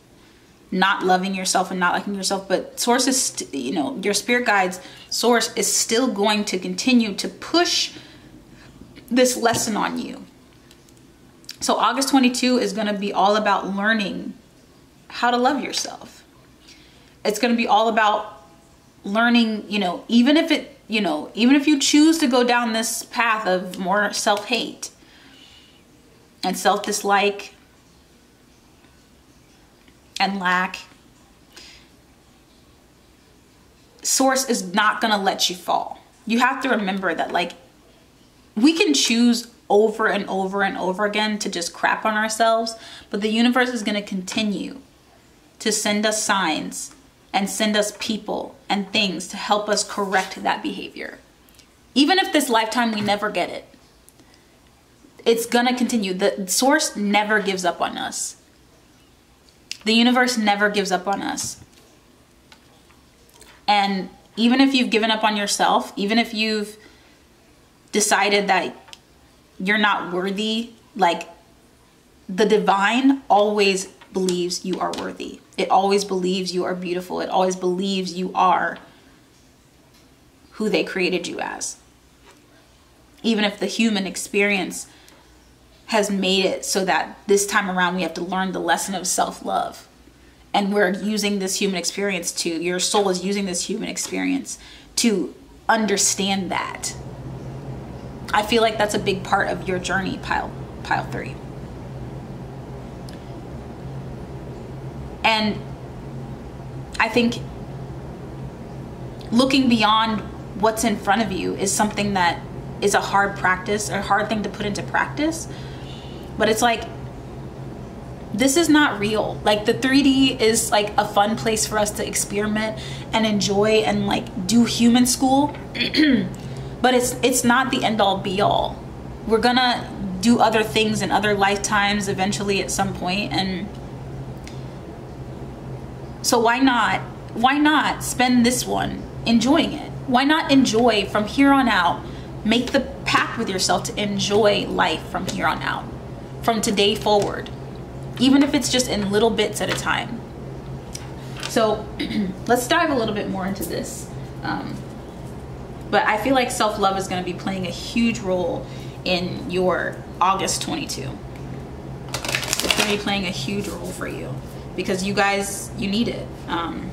not loving yourself and not liking yourself, but source is, you know, your spirit guide's source is still going to continue to push this lesson on you. So August twenty-second is going to be all about learning how to love yourself. It's going to be all about learning, you know, even if it, you know, even if you choose to go down this path of more self-hate and self-dislike and lack, source is not going to let you fall. You have to remember that, like, we can choose over and over and over again to just crap on ourselves, but the universe is going to continue to send us signs and send us people and things to help us correct that behavior. Even if this lifetime we never get it, it's going to continue. The source never gives up on us. The universe never gives up on us. And even if you've given up on yourself, even if you've decided that you're not worthy, like, the divine always believes you are worthy. It always believes you are beautiful. It always believes you are who they created you as. Even if the human experience has made it so that this time around we have to learn the lesson of self-love, and we're using this human experience to, your soul is using this human experience to understand that. I feel like that's a big part of your journey, pile, pile three. And I think looking beyond what's in front of you is something that is a hard practice, a hard thing to put into practice. But it's like, this is not real. Like, the three D is like a fun place for us to experiment and enjoy and like do human school. But it's it's not the end all be all. We're gonna do other things in other lifetimes eventually at some point, and so why not why not spend this one enjoying it? Why not enjoy from here on out? Make the pact with yourself to enjoy life from here on out, from today forward, even if it's just in little bits at a time. So let's dive a little bit more into this. Um, But I feel like self-love is going to be playing a huge role in your August twenty-second. It's going to be playing a huge role for you because you guys, you need it. Um,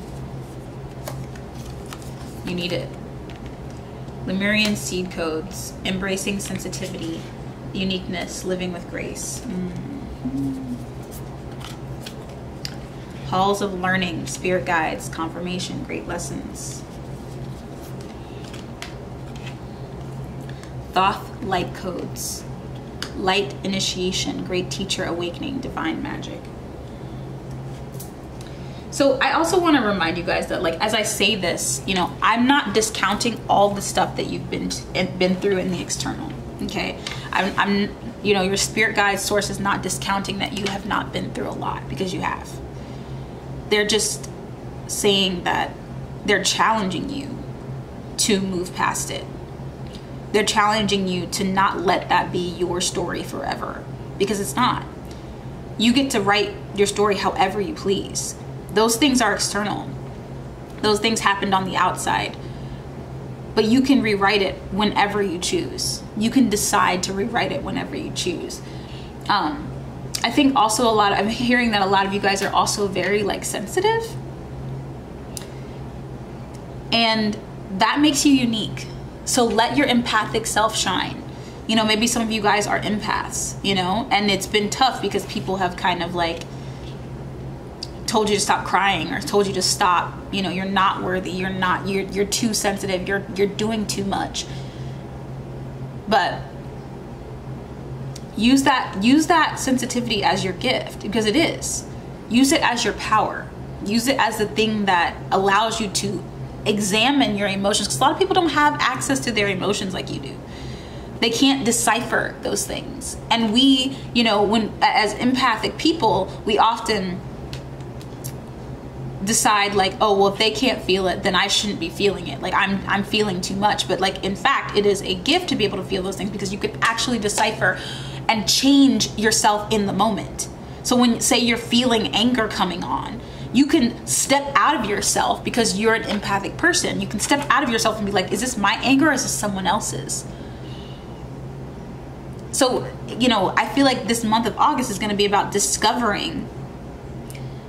you need it. Lemurian seed codes, embracing sensitivity, uniqueness, living with grace. Mm-hmm. Halls of learning, spirit guides, confirmation, great lessons. Thoth light codes, light initiation, great teacher awakening, divine magic. So I also want to remind you guys that, like, as I say this, you know, I'm not discounting all the stuff that you've been been through in the external. Okay, I'm, I'm, you know, your spirit guide source is not discounting that you have not been through a lot, because you have. They're just saying that they're challenging you to move past it. They're challenging you to not let that be your story forever, because it's not. You get to write your story however you please. Those things are external. Those things happened on the outside. But you can rewrite it whenever you choose. You can decide to rewrite it whenever you choose. Um, I think also a lot, of, I'm hearing that a lot of you guys are also very like sensitive. And that makes you unique. So let your empathic self shine. You know, maybe some of you guys are empaths, you know, and it's been tough because people have kind of like told you to stop crying or told you to stop, you know, you're not worthy, you're not, you're, you're too sensitive, you're, you're doing too much. But use that, use that sensitivity as your gift, because it is. Use it as your power. Use it as the thing that allows you to examine your emotions, because a lot of people don't have access to their emotions like you do. They can't decipher those things. And we, you know, when as empathic people, we often decide like, oh, well, if they can't feel it, then I shouldn't be feeling it. Like I'm, I'm feeling too much. But like, in fact, it is a gift to be able to feel those things, because you could actually decipher and change yourself in the moment. So when, say you're feeling anger coming on, you can step out of yourself because you're an empathic person. You can step out of yourself and be like, is this my anger or is this someone else's? So, you know, I feel like this month of August is going to be about discovering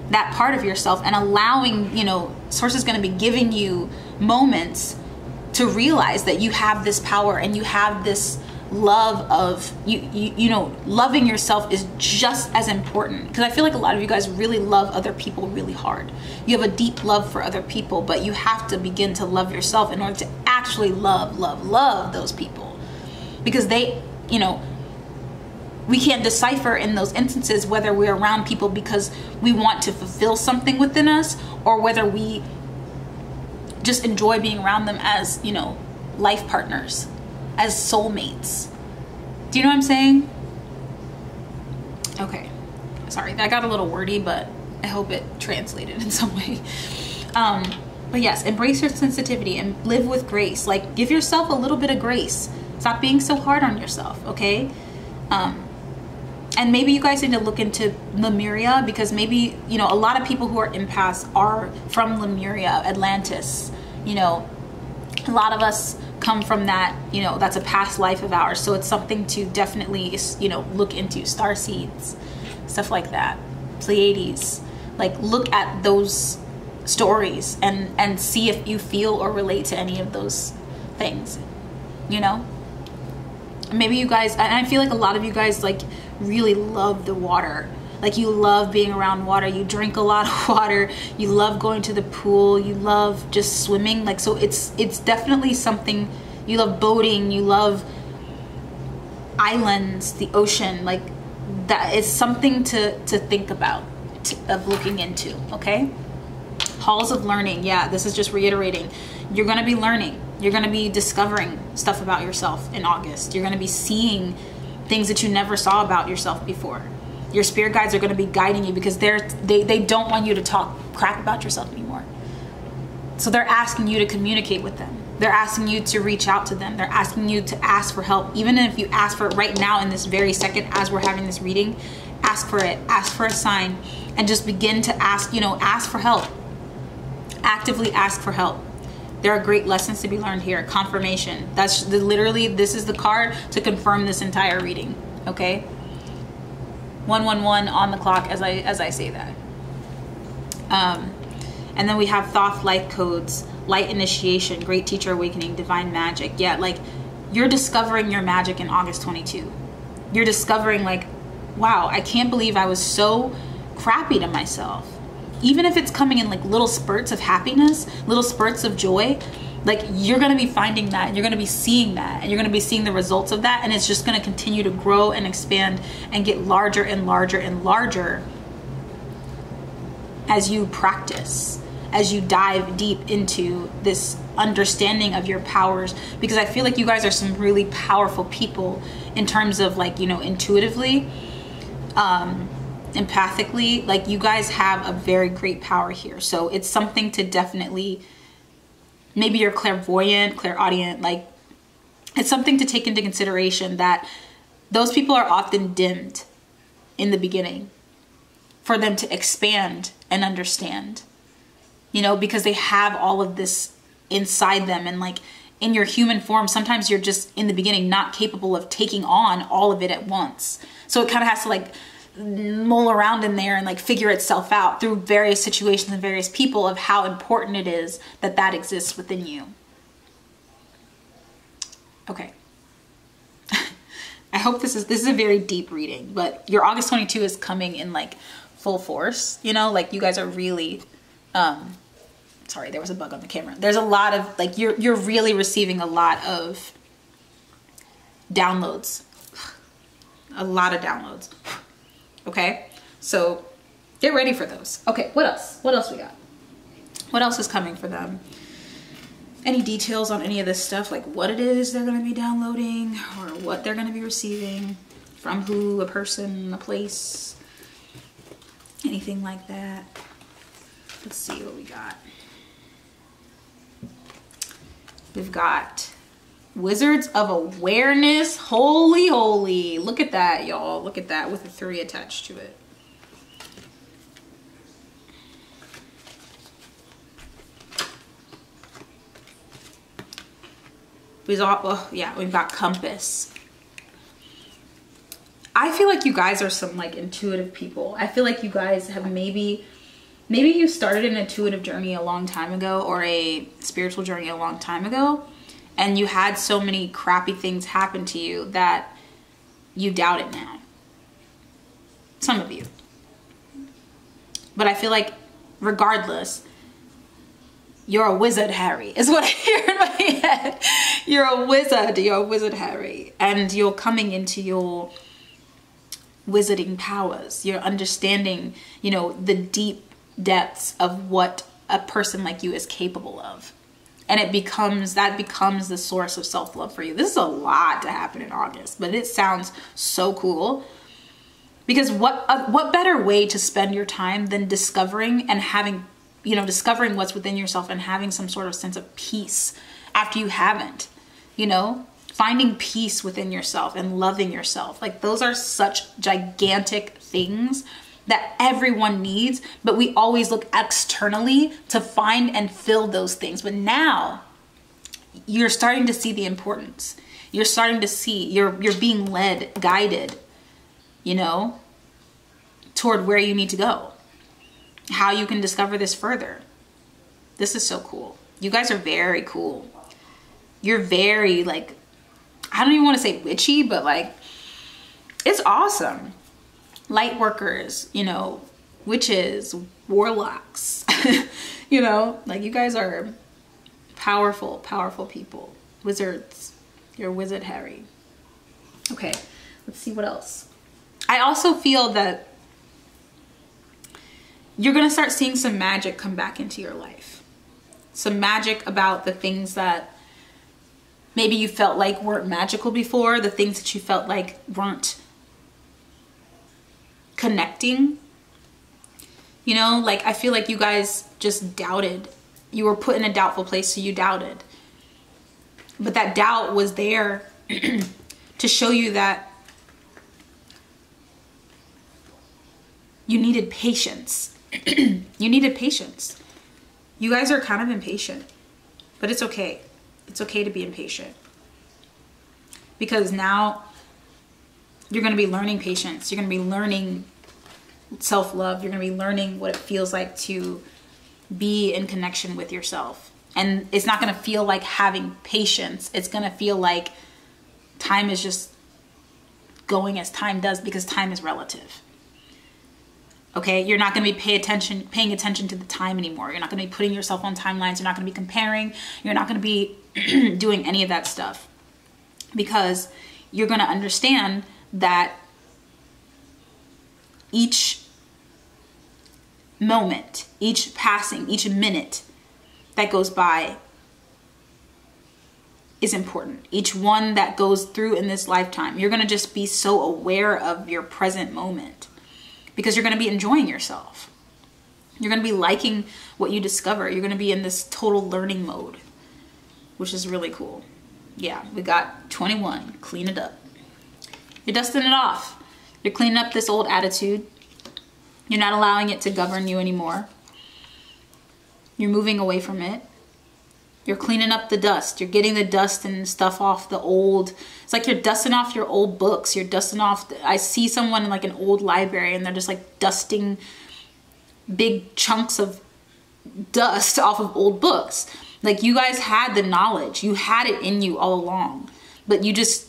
that part of yourself and allowing, you know, source is going to be giving you moments to realize that you have this power and you have this love of, you, you, you know, loving yourself is just as important. Because I feel like a lot of you guys really love other people really hard. You have a deep love for other people, but you have to begin to love yourself in order to actually love, love, love those people, because they, you know, we can't decipher in those instances whether we're around people because we want to fulfill something within us or whether we just enjoy being around them as, you know, life partners, as soulmates. Do you know what I'm saying? Okay. Sorry, that got a little wordy, but I hope it translated in some way. Um, but yes, embrace your sensitivity and live with grace. Like, give yourself a little bit of grace. Stop being so hard on yourself, okay? Um, and maybe you guys need to look into Lemuria, because maybe, you know, a lot of people who are empaths are from Lemuria, Atlantis. You know, a lot of us come from that, you know, that's a past life of ours. So it's something to definitely, you know, look into. Star seeds, stuff like that. Pleiades, like look at those stories and, and see if you feel or relate to any of those things, you know? Maybe you guys, and I feel like a lot of you guys like really love the water. Like you love being around water. You drink a lot of water. You love going to the pool. You love just swimming. Like, so it's, it's definitely something. You love boating. You love islands, the ocean. Like that is something to, to think about, to, of looking into, okay? Halls of learning. Yeah, this is just reiterating. You're going to be learning. You're going to be discovering stuff about yourself in August. You're going to be seeing things that you never saw about yourself before. Your spirit guides are going to be guiding you, because they're, they, they don't want you to talk crap about yourself anymore. So they're asking you to communicate with them. They're asking you to reach out to them. They're asking you to ask for help. Even if you ask for it right now in this very second as we're having this reading, ask for it, ask for a sign, and just begin to ask, you know, ask for help. Actively ask for help. There are great lessons to be learned here. Confirmation. That's the, literally, this is the card to confirm this entire reading. Okay. one one one on the clock as I, as I say that. Um, and then we have Thoth life codes, light initiation, great teacher awakening, divine magic. Yeah. Like you're discovering your magic in August twenty-two. You're discovering like, wow, I can't believe I was so crappy to myself. Even if it's coming in like little spurts of happiness, little spurts of joy, like you're going to be finding that, and you're going to be seeing that, and you're going to be seeing the results of that. And it's just going to continue to grow and expand and get larger and larger and larger as you practice, as you dive deep into this understanding of your powers, because I feel like you guys are some really powerful people in terms of, like, you know, intuitively, um, empathically, like, you guys have a very great power here. So it's something to definitely, maybe you're clairvoyant, clairaudient, like, it's something to take into consideration that those people are often dimmed in the beginning for them to expand and understand, you know, because they have all of this inside them. And like in your human form, sometimes you're just in the beginning not capable of taking on all of it at once. So it kind of has to like mull around in there and like figure itself out through various situations and various people of how important it is that that exists within you. Okay. I hope this is, this is a very deep reading, but your August twenty-second is coming in like full force, you know, like you guys are really, um, sorry, there was a bug on the camera. There's a lot of like, you're, you're really receiving a lot of downloads, a lot of downloads. Okay. So get ready for those. Okay. What else? What else we got? What else is coming for them? Any details on any of this stuff, like what it is they're going to be downloading or what they're going to be receiving from who, a person, a place, anything like that. Let's see what we got. We've got Wizards of Awareness. Holy, holy. Look at that, y'all. Look at that with a three attached to it. We've got, oh, yeah, we've got Compass. I feel like you guys are some like intuitive people. I feel like you guys have maybe, maybe you started an intuitive journey a long time ago or a spiritual journey a long time ago, and you had so many crappy things happen to you that you doubt it now. Some of you. But I feel like regardless, you're a wizard, Harry, is what I hear in my head. You're a wizard, you're a wizard, Harry. And you're coming into your wizarding powers. You're understanding, you know, the deep depths of what a person like you is capable of. And it becomes, that becomes the source of self-love for you. This is a lot to happen in August, but it sounds so cool. Because what, uh, what better way to spend your time than discovering and having, you know, discovering what's within yourself and having some sort of sense of peace after you haven't, you know, finding peace within yourself and loving yourself. Like those are such gigantic things that everyone needs, but we always look externally to find and fill those things. But now you're starting to see the importance. You're starting to see, you're, you're being led, guided, you know, toward where you need to go. How you can discover this further. This is so cool. You guys are very cool. You're very like, I don't even want to say witchy, but like, it's awesome. Light workers, you know, witches, warlocks, you know, like you guys are powerful, powerful people. Wizards, you're wizard Harry. Okay, let's see what else. I also feel that you're gonna start seeing some magic come back into your life. Some magic about the things that maybe you felt like weren't magical before, the things that you felt like weren't connecting. You know, like I feel like you guys just doubted. You were put in a doubtful place, so you doubted. But that doubt was there to show you that you needed patience. You needed patience. You guys are kind of impatient, but it's okay. It's okay to be impatient because now you're going to be learning patience. You're going to be learning self-love. You're going to be learning what it feels like to be in connection with yourself. And it's not going to feel like having patience. It's going to feel like time is just going as time does because time is relative. Okay, you're not going to be pay attention, paying attention to the time anymore. You're not going to be putting yourself on timelines. You're not going to be comparing. You're not going to be doing any of that stuff because you're going to understand that each moment, each passing, each minute that goes by is important. Each one that goes through in this lifetime, you're gonna just be so aware of your present moment because you're gonna be enjoying yourself. You're gonna be liking what you discover. You're gonna be in this total learning mode, which is really cool. Yeah, we got twenty-one, clean it up. You're dusting it off. You're cleaning up this old attitude. You're not allowing it to govern you anymore. You're moving away from it. You're cleaning up the dust. You're getting the dust and stuff off the old. It's like you're dusting off your old books. You're dusting off. The, I see someone in like an old library and they're just like dusting big chunks of dust off of old books. Like you guys had the knowledge. You had it in you all along, but you just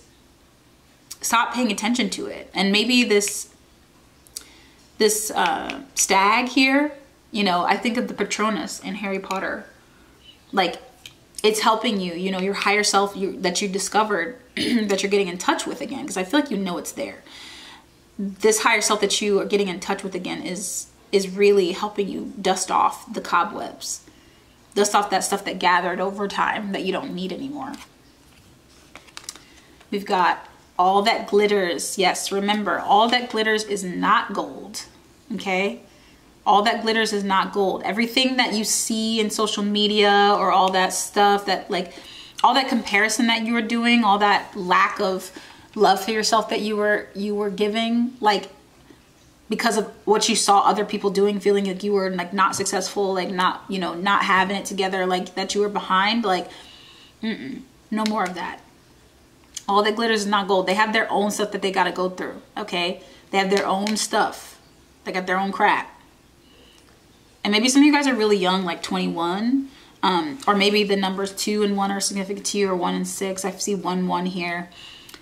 stopped paying attention to it. And maybe this, this uh, stag here, you know, I think of the Patronus in Harry Potter. Like, it's helping you, you know, your higher self you, that you discovered that you're getting in touch with again. Because I feel like you know it's there. This higher self that you are getting in touch with again is is really helping you dust off the cobwebs. Dust off that stuff that gathered over time that you don't need anymore. We've got all that glitters. Yes, remember, all that glitters is not gold, okay? All that glitters is not gold. Everything that you see in social media or all that stuff that like, all that comparison that you were doing, all that lack of love for yourself that you were, you were giving, like because of what you saw other people doing, feeling like you were like not successful, like not, you know, not having it together, like that you were behind, like, mm-mm, no more of that. All that glitters is not gold. They have their own stuff that they got to go through. Okay. They have their own stuff. They got their own crap. And maybe some of you guys are really young, like twenty-one, um, or maybe the numbers two and one are significant to you, or one and six. I see one, one here.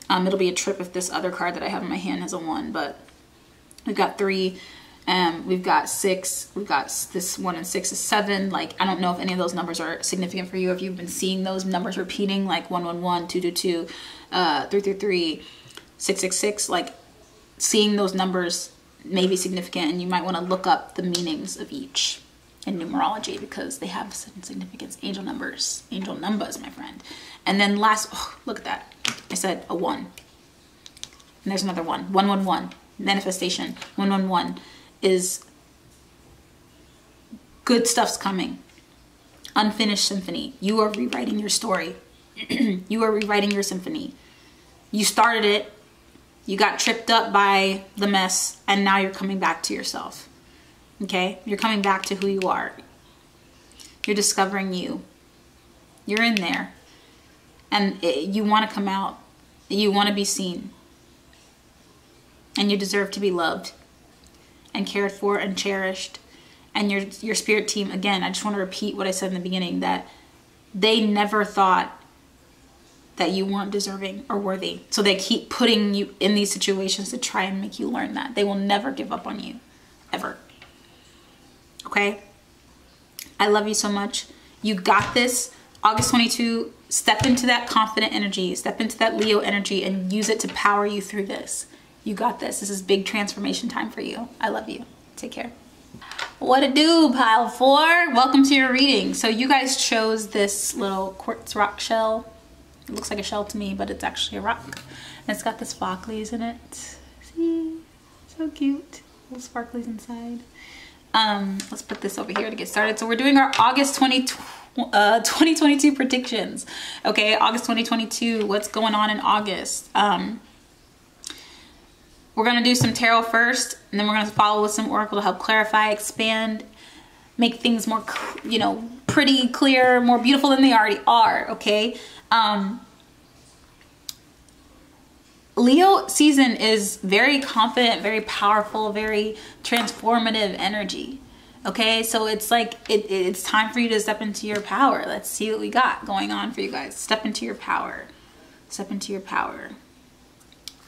Um, it'll be a trip if this other card that I have in my hand has a one, but we've got three, um, we've got six, we've got this one and six is seven. Like, I don't know if any of those numbers are significant for you. If you've been seeing those numbers repeating, like one, one, one, two, two, two, uh, three, three, three, six, six, six, like seeing those numbers may be significant, and you might want to look up the meanings of each in numerology because they have certain significance. Angel numbers, angel numbers, my friend. And then last, oh, look at that. I said a one, and there's another one. One, one, one. Manifestation. One, one, one is good stuff's coming. Unfinished symphony. You are rewriting your story. You are rewriting your symphony. You started it. You got tripped up by the mess, and now you're coming back to yourself, okay? You're coming back to who you are. You're discovering you. You're in there, and it, you want to come out. You want to be seen, and you deserve to be loved and cared for and cherished. And your, your spirit team, again, I just want to repeat what I said in the beginning, that they never thought that you weren't deserving or worthy. So they keep putting you in these situations to try and make you learn that. They will never give up on you, ever. Okay? I love you so much. You got this. August twenty-second, step into that confident energy. Step into that Leo energy and use it to power you through this. You got this. This is big transformation time for you. I love you. Take care. What a do, pile four. Welcome to your reading. So you guys chose this little quartz rock shell. It looks like a shell to me, but it's actually a rock. And it's got the sparklies in it. See? So cute. Little sparklies inside. Um, let's put this over here to get started. So we're doing our August twenty twenty-two predictions. Okay, August twenty twenty-two. What's going on in August? Um, we're going to do some tarot first, and then we're going to follow with some oracle to help clarify, expand, make things more, you know, pretty, clear, more beautiful than they already are, okay? Um, Leo season is very confident, very powerful, very transformative energy. Okay, so it's like, it, it's time for you to step into your power. Let's see what we got going on for you guys. Step into your power. Step into your power.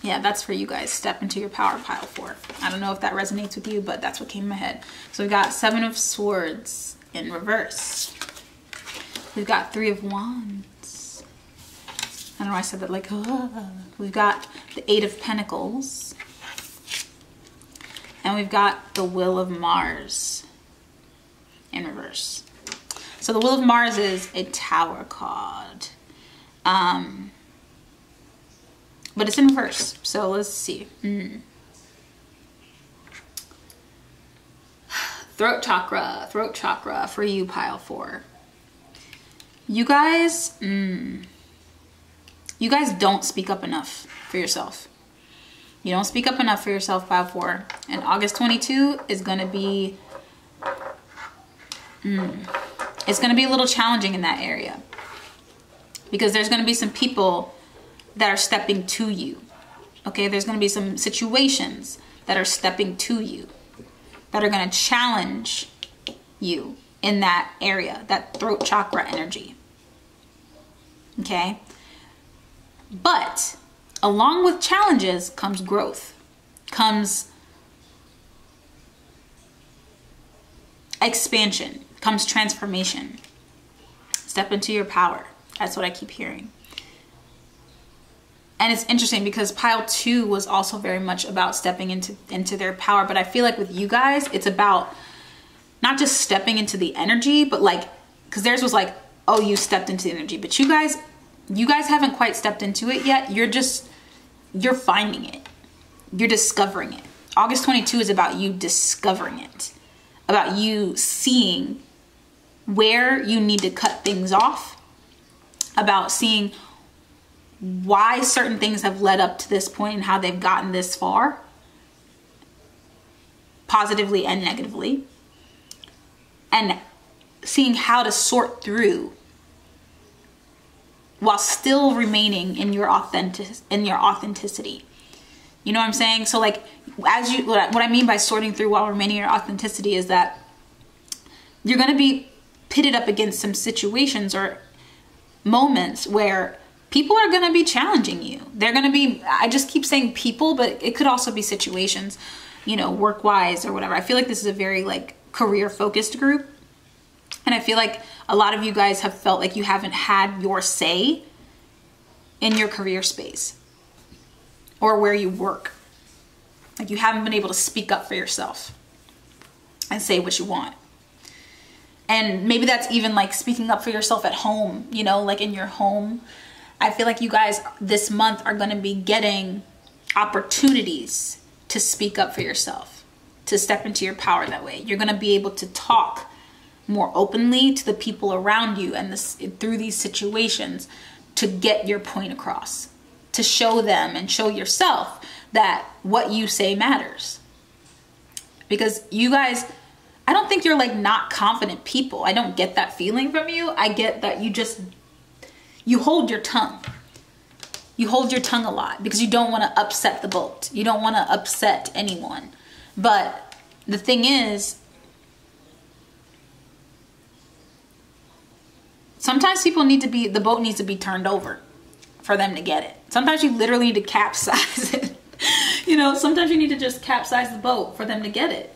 Yeah, that's for you guys. Step into your power, pile four. I don't know if that resonates with you, but that's what came in my head. So we got seven of swords in reverse. We've got three of wands. I don't know, I said that like, oh. We've got the eight of pentacles. And we've got the will of Mars. in reverse. So the Wheel of Mars is a tower card. Um, but it's in reverse. So let's see. Mm. Throat chakra, throat chakra for you, pile four. You guys, mm, you guys don't speak up enough for yourself. You don't speak up enough for yourself, pile four. And August twenty-second is gonna be, mm, it's gonna be a little challenging in that area, because there's gonna be some people that are stepping to you. Okay, there's gonna be some situations that are stepping to you, that are gonna challenge you in that area, that throat chakra energy, okay? But along with challenges comes growth, comes expansion, comes transformation. Step into your power. That's what I keep hearing. And it's interesting because pile two was also very much about stepping into, into their power. But I feel like with you guys, it's about not just stepping into the energy, but like, because theirs was like, oh, you stepped into the energy. But you guys, you guys haven't quite stepped into it yet. You're just, you're finding it. You're discovering it. August twenty-second is about you discovering it, about you seeing where you need to cut things off, about seeing why certain things have led up to this point and how they've gotten this far, positively and negatively, and seeing how to sort through while still remaining in your authentic in your authenticity. You know what I'm saying? So like, as you what I, what I mean by sorting through while remaining in your authenticity is that you're going to be pitted up against some situations or moments where people are going to be challenging you. They're going to be, I just keep saying people, but it could also be situations, you know, work-wise or whatever. I feel like this is a very like career-focused group. And I feel like a lot of you guys have felt like you haven't had your say in your career space or where you work. Like you haven't been able to speak up for yourself and say what you want. And maybe that's even like speaking up for yourself at home, you know, like in your home. I feel like you guys this month are going to be getting opportunities to speak up for yourself, to step into your power that way. You're going to be able to talk more openly to the people around you and this, through these situations to get your point across, to show them and show yourself that what you say matters. Because you guys, I don't think you're like not confident people. I don't get that feeling from you. I get that you just... You hold your tongue. You hold your tongue a lot because you don't want to upset the boat. You don't want to upset anyone. But the thing is, sometimes people need to be, the boat needs to be turned over for them to get it. Sometimes you literally need to capsize it. You know, sometimes you need to just capsize the boat for them to get it.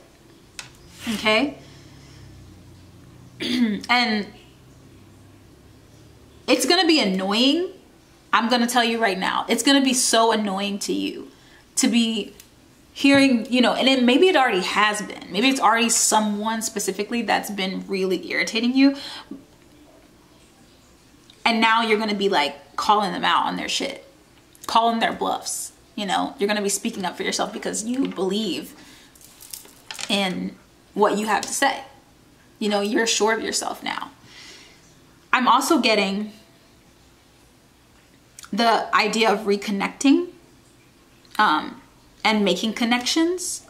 Okay? And it's going to be annoying. I'm going to tell you right now, it's going to be so annoying to you to be hearing, you know, and it, maybe it already has been. Maybe it's already someone specifically that's been really irritating you. And now you're going to be like calling them out on their shit, calling their bluffs. You know, you're going to be speaking up for yourself because you believe in what you have to say. You know, you're sure of yourself now. I'm also getting the idea of reconnecting um, and making connections,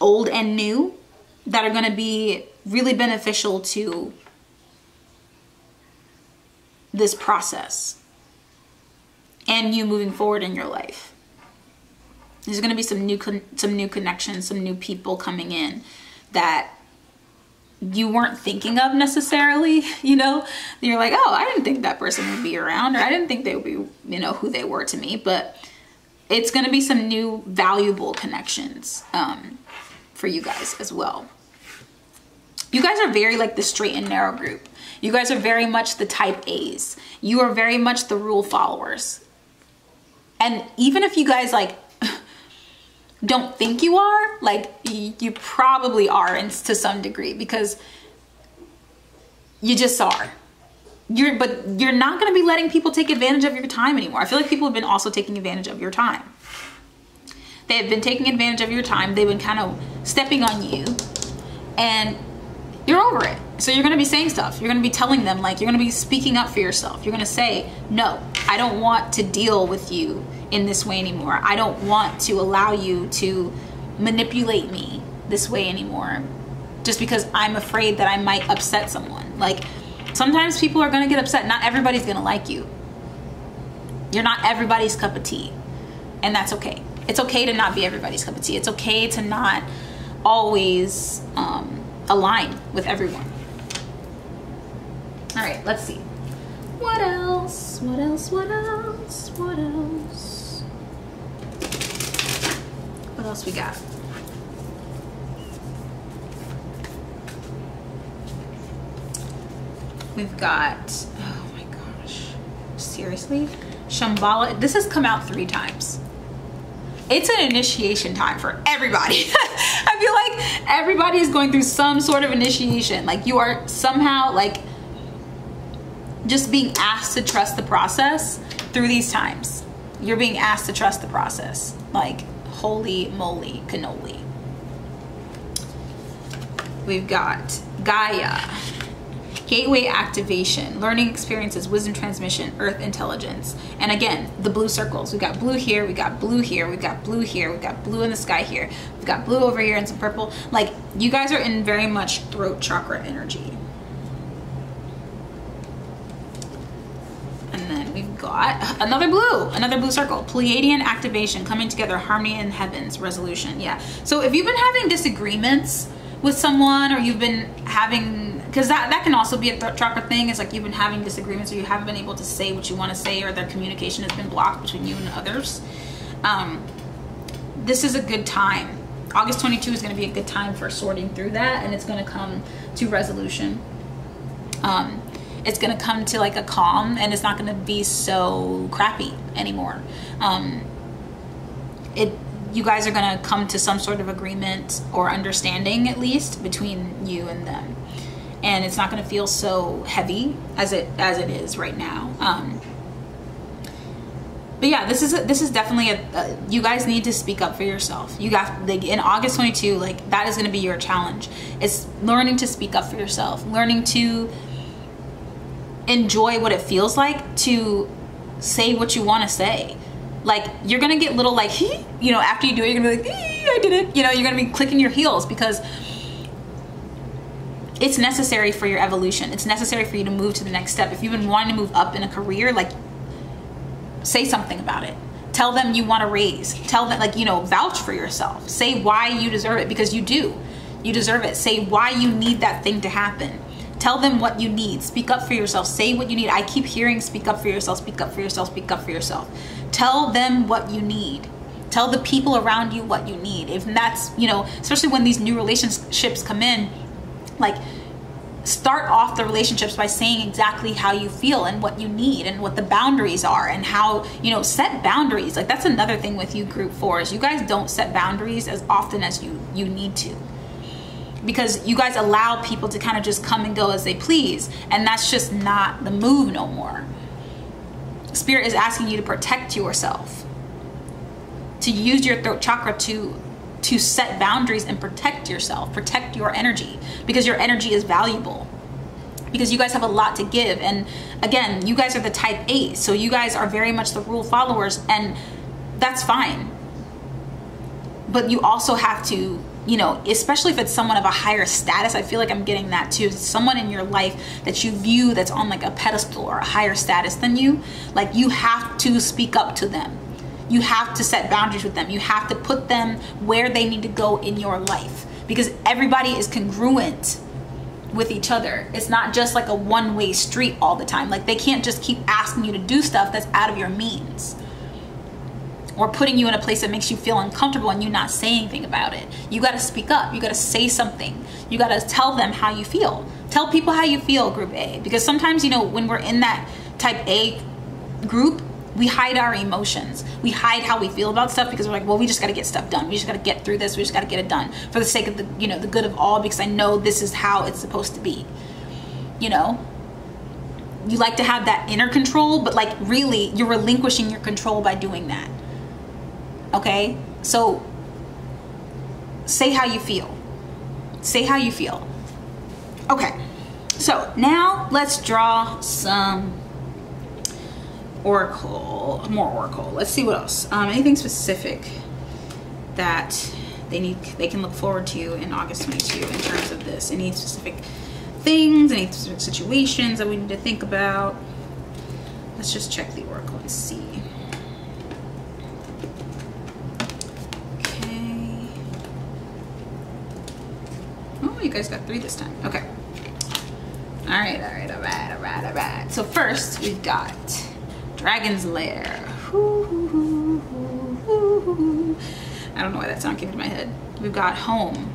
old and new, that are going to be really beneficial to this process and you moving forward in your life. There's going to be some new con some new connections, some new people coming in that you weren't thinking of necessarily, you know? You're like, oh, I didn't think that person would be around, or I didn't think they would be, you know, who they were to me, but it's gonna be some new valuable connections um, for you guys as well. You guys are very like the straight and narrow group. You guys are very much the type A's. You are very much the rule followers. And even if you guys like don't think you are, like you probably are in, to some degree, because you just are. You're, but you're not going to be letting people take advantage of your time anymore. I feel like people have been also taking advantage of your time. They have been taking advantage of your time. They've been kind of stepping on you, and you're over it. So you're going to be saying stuff. You're going to be telling them, like, you're going to be speaking up for yourself. You're going to say, no, I don't want to deal with you in this way anymore. I don't want to allow you to manipulate me this way anymore, just because I'm afraid that I might upset someone. Like, sometimes people are going to get upset. Not everybody's going to like you. You're not everybody's cup of tea, and that's okay. It's okay to not be everybody's cup of tea. It's okay to not always um, align with everyone. All right, let's see. What else? What else? What else? What else? What else we got? We've got, oh my gosh, seriously? Shambhala, this has come out three times. It's an initiation time for everybody. I feel like everybody is going through some sort of initiation. Like, you are somehow, like, just being asked to trust the process through these times. You're being asked to trust the process. Like, holy moly cannoli. We've got Gaia. Gateway activation, learning experiences, wisdom transmission, earth intelligence. And again, the blue circles. We've got blue here, we got blue here, we got blue here, we got blue in the sky here, we've got blue over here and some purple. Like, you guys are in very much throat chakra energy. And then we've got another blue, another blue circle. Pleiadian activation, coming together, harmony in heavens, resolution. Yeah. So if you've been having disagreements with someone, or you've been having, because that, that can also be a throat chakra thing. It's like you've been having disagreements, or you haven't been able to say what you want to say, or their communication has been blocked between you and others. Um, this is a good time. August twenty-second is going to be a good time for sorting through that, and it's going to come to resolution. Um, it's going to come to like a calm, and it's not going to be so crappy anymore. Um, it, you guys are going to come to some sort of agreement or understanding, at least, between you and them. And it's not going to feel so heavy as it as it is right now. Um, but yeah, this is a, this is definitely a, a you guys need to speak up for yourself. You got like in August twenty-second, like that is going to be your challenge. It's learning to speak up for yourself, learning to enjoy what it feels like to say what you want to say. Like, you're going to get little like, hee, you know, after you do it, you're going to be like, hee, I did it. You know, you're going to be clicking your heels, because it's necessary for your evolution. It's necessary for you to move to the next step. If you've been wanting to move up in a career, like, say something about it. Tell them you want to raise. Tell them, like, you know, vouch for yourself. Say why you deserve it, because you do. You deserve it. Say why you need that thing to happen. Tell them what you need. Speak up for yourself. Say what you need. I keep hearing speak up for yourself, speak up for yourself, speak up for yourself. Tell them what you need. Tell the people around you what you need. If that's, you know, especially when these new relationships come in, like, start off the relationships by saying exactly how you feel and what you need and what the boundaries are, and how, you know, set boundaries. Like, that's another thing with you group fours. You guys don't set boundaries as often as you, you need to, because you guys allow people to kind of just come and go as they please. And that's just not the move no more. Spirit is asking you to protect yourself, to use your throat chakra to to set boundaries and protect yourself, protect your energy, because your energy is valuable, because you guys have a lot to give. And again, you guys are the type eight, so you guys are very much the rule followers, and that's fine. But you also have to, you know, especially if it's someone of a higher status, I feel like I'm getting that too. If it's someone in your life that you view that's on like a pedestal or a higher status than you, like, you have to speak up to them. You have to set boundaries with them. You have to put them where they need to go in your life, because everybody is congruent with each other. It's not just like a one-way street all the time. Like, they can't just keep asking you to do stuff that's out of your means, or putting you in a place that makes you feel uncomfortable and you not say anything about it. You got to speak up. You got to say something. You got to tell them how you feel. Tell people how you feel, Group A, because sometimes, you know, when we're in that type A group, We hide our emotions. We hide how we feel about stuff because we're like, well, we just got to get stuff done. We just got to get through this. We just got to get it done for the sake of the, you know, the good of all, because I know this is how it's supposed to be. You know, you like to have that inner control, but like really you're relinquishing your control by doing that. Okay. So say how you feel. Say how you feel. Okay. So now let's draw some oracle, more oracle. Let's see what else. Um, anything specific that they need, they can look forward to in August twenty-two in terms of this. Any specific things, any specific situations that we need to think about? Let's just check the oracle and see. Okay. Oh, you guys got three this time. Okay. All right, all right, all right, all right, all right. So first we've got Dragon's Lair. Ooh, ooh, ooh, ooh, ooh. I don't know why that sound came into my head. We've got Home.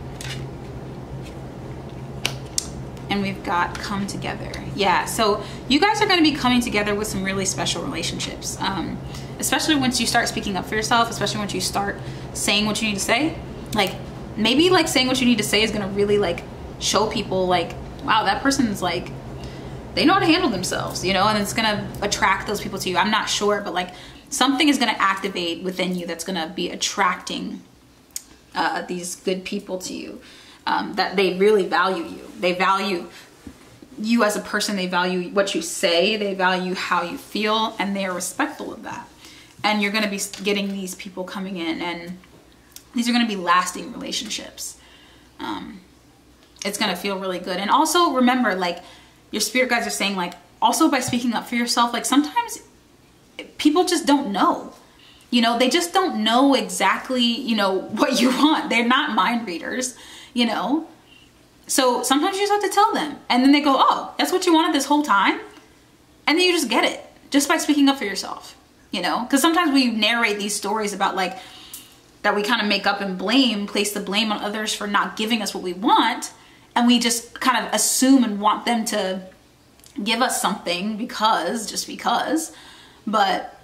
And we've got Come Together. Yeah, so you guys are gonna be coming together with some really special relationships. Um, especially once you start speaking up for yourself, especially once you start saying what you need to say. Like, maybe like saying what you need to say is gonna really like show people like, wow, that person's like, they know how to handle themselves, you know, and it's gonna attract those people to you. I'm not sure, but like something is gonna activate within you that's gonna be attracting uh, these good people to you, um, that they really value you. They value you as a person, they value what you say, they value how you feel, and they are respectful of that. And you're gonna be getting these people coming in, and these are gonna be lasting relationships. Um, it's gonna feel really good. And also remember, like, your spirit guides are saying, like, also by speaking up for yourself, like sometimes people just don't know, you know, they just don't know exactly, you know, what you want. They're not mind readers, you know? So sometimes you just have to tell them, and then they go, oh, that's what you wanted this whole time. And then you just get it just by speaking up for yourself, you know? Cause sometimes we narrate these stories about like, that we kind of make up and blame, place the blame on others for not giving us what we want. And we just kind of assume and want them to give us something because, just because, but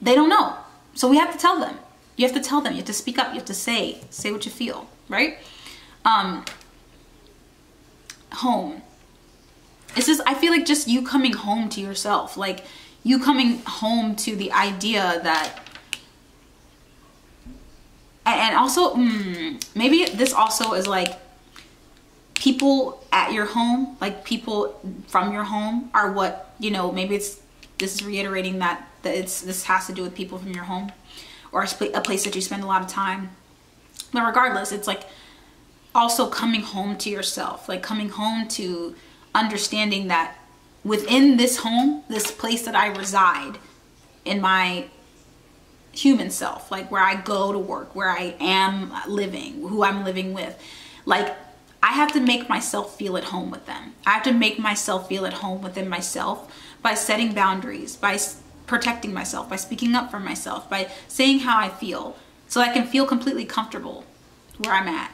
they don't know. So we have to tell them. You have to tell them, you have to speak up, you have to say, say what you feel, right? Um, home. This is, I feel like just you coming home to yourself, like you coming home to the idea that, and also, mm, maybe this also is like people at your home, like people from your home are what, you know, maybe it's, this is reiterating that, that it's, this has to do with people from your home or a place that you spend a lot of time. But regardless, it's like also coming home to yourself, like coming home to understanding that within this home, this place that I reside in my human self, like where I go to work, where I am living, who I'm living with, like I have to make myself feel at home with them. I have to make myself feel at home within myself by setting boundaries, by protecting myself, by speaking up for myself, by saying how I feel, so I can feel completely comfortable where I'm at.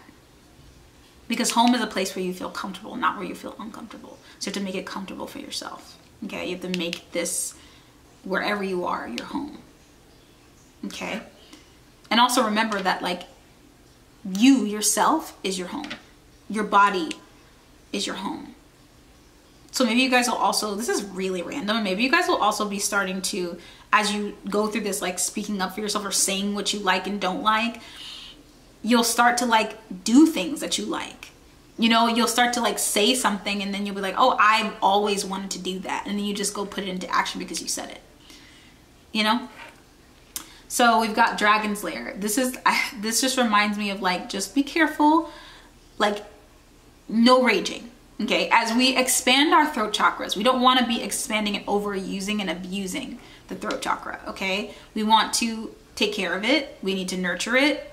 Because home is a place where you feel comfortable, not where you feel uncomfortable. So you have to make it comfortable for yourself. Okay, you have to make this, wherever you are, your home. Okay. And also remember that like you yourself is your home. Your body is your home. So maybe you guys will also, this is really random. Maybe you guys will also be starting to, as you go through this, like speaking up for yourself or saying what you like and don't like, you'll start to like do things that you like. You know, you'll start to like say something and then you'll be like, oh, I've always wanted to do that. And then you just go put it into action because you said it, you know? So we've got Dragon's Lair. This is, I, this just reminds me of like, just be careful, like no raging, okay? As we expand our throat chakras, we don't wanna be expanding and overusing and abusing the throat chakra, okay? We want to take care of it. We need to nurture it.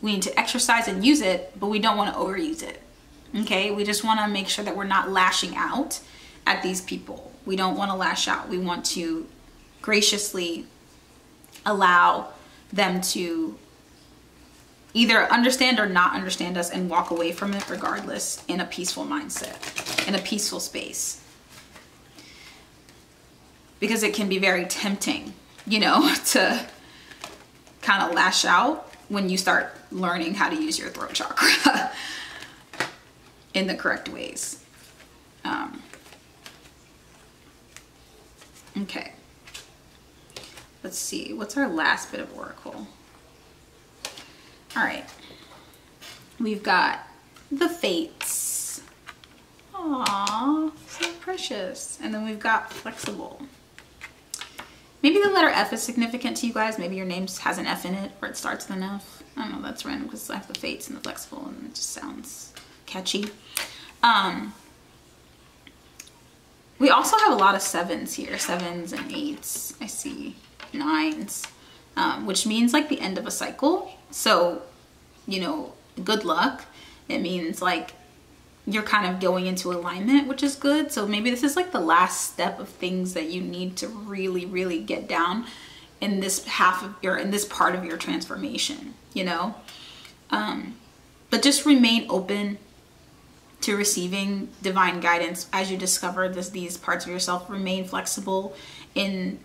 We need to exercise and use it, but we don't wanna overuse it, okay? We just wanna make sure that we're not lashing out at these people. We don't wanna lash out. We want to graciously allow them to either understand or not understand us and walk away from it regardless, in a peaceful mindset, in a peaceful space. because it can be very tempting, you know, to kind of lash out when you start learning how to use your throat chakra in the correct ways. Um, okay. Let's see, what's our last bit of oracle? All right, we've got the fates. Aww, so precious. And then we've got flexible. Maybe the letter F is significant to you guys. Maybe your name has an F in it, or it starts with an F. I don't know, that's random because I have the fates and the flexible and it just sounds catchy. Um, we also have a lot of sevens here, sevens and eights. I see nines, um, which means like the end of a cycle. So, you know, good luck. It means like you're kind of going into alignment, which is good. So maybe this is like the last step of things that you need to really, really get down in this half of your, in this part of your transformation, you know? Um, but just remain open to receiving divine guidance as you discover this, these parts of yourself. Remain flexible in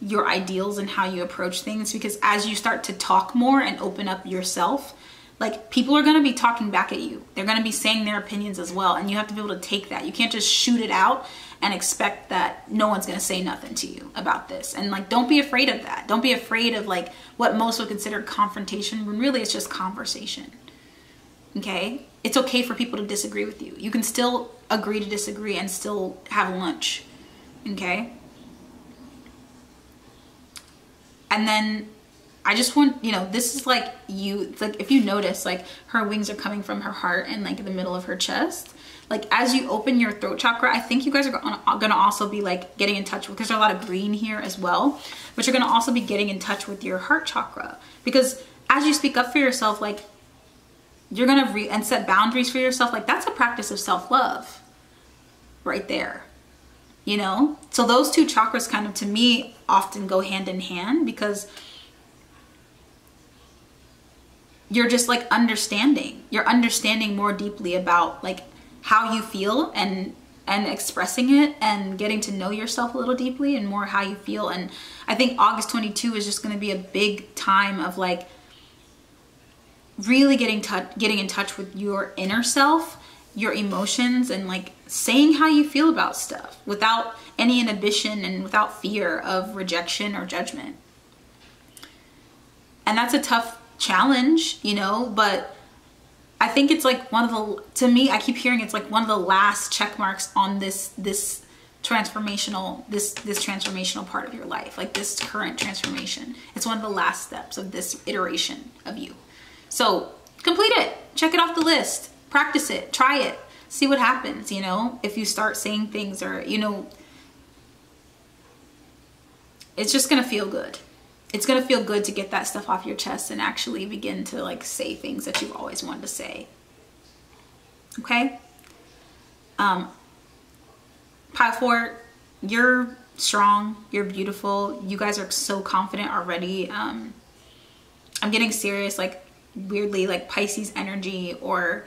your ideals and how you approach things, because as you start to talk more and open up yourself, like, people are going to be talking back at you. They're going to be saying their opinions as well, and you have to be able to take that. You can't just shoot it out and expect that no one's going to say nothing to you about this. And like, don't be afraid of that. Don't be afraid of like what most would consider confrontation, when really it's just conversation. Okay? It's okay for people to disagree with you. You can still agree to disagree and still have lunch. Okay? And then I just want, you know, this is like you, like if you notice, like her wings are coming from her heart and like in the middle of her chest. Like as you open your throat chakra, I think you guys are gonna also be like getting in touch with, because there's a lot of green here as well, but you're gonna also be getting in touch with your heart chakra. Because as you speak up for yourself, like you're gonna re and set boundaries for yourself. Like that's a practice of self-love right there. You know, so those two chakras kind of to me often go hand in hand, because you're just like understanding, you're understanding more deeply about like how you feel and and expressing it and getting to know yourself a little deeply and more how you feel. And I think August twenty-second is just going to be a big time of like really getting getting in touch with your inner self, your emotions, and like saying how you feel about stuff without any inhibition and without fear of rejection or judgment. And that's a tough challenge, you know, but I think it's like one of the, to me, I keep hearing it's like one of the last check marks on this, this transformational, this, this transformational part of your life, like this current transformation. It's one of the last steps of this iteration of you. So complete it, check it off the list, practice it, try it, see what happens, you know, if you start saying things or, you know, it's just going to feel good. It's going to feel good to get that stuff off your chest and actually begin to like say things that you've always wanted to say. Okay. Um, Pi Four, you're strong. You're beautiful. You guys are so confident already. Um, I'm getting serious, like weirdly, like Pisces energy or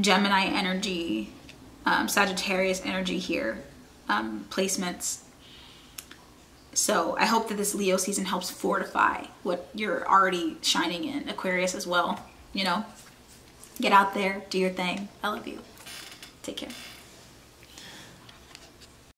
Gemini energy, um, Sagittarius energy here, um, placements. So I hope that this Leo season helps fortify what you're already shining in, Aquarius as well. You know, get out there, do your thing. I love you. Take care.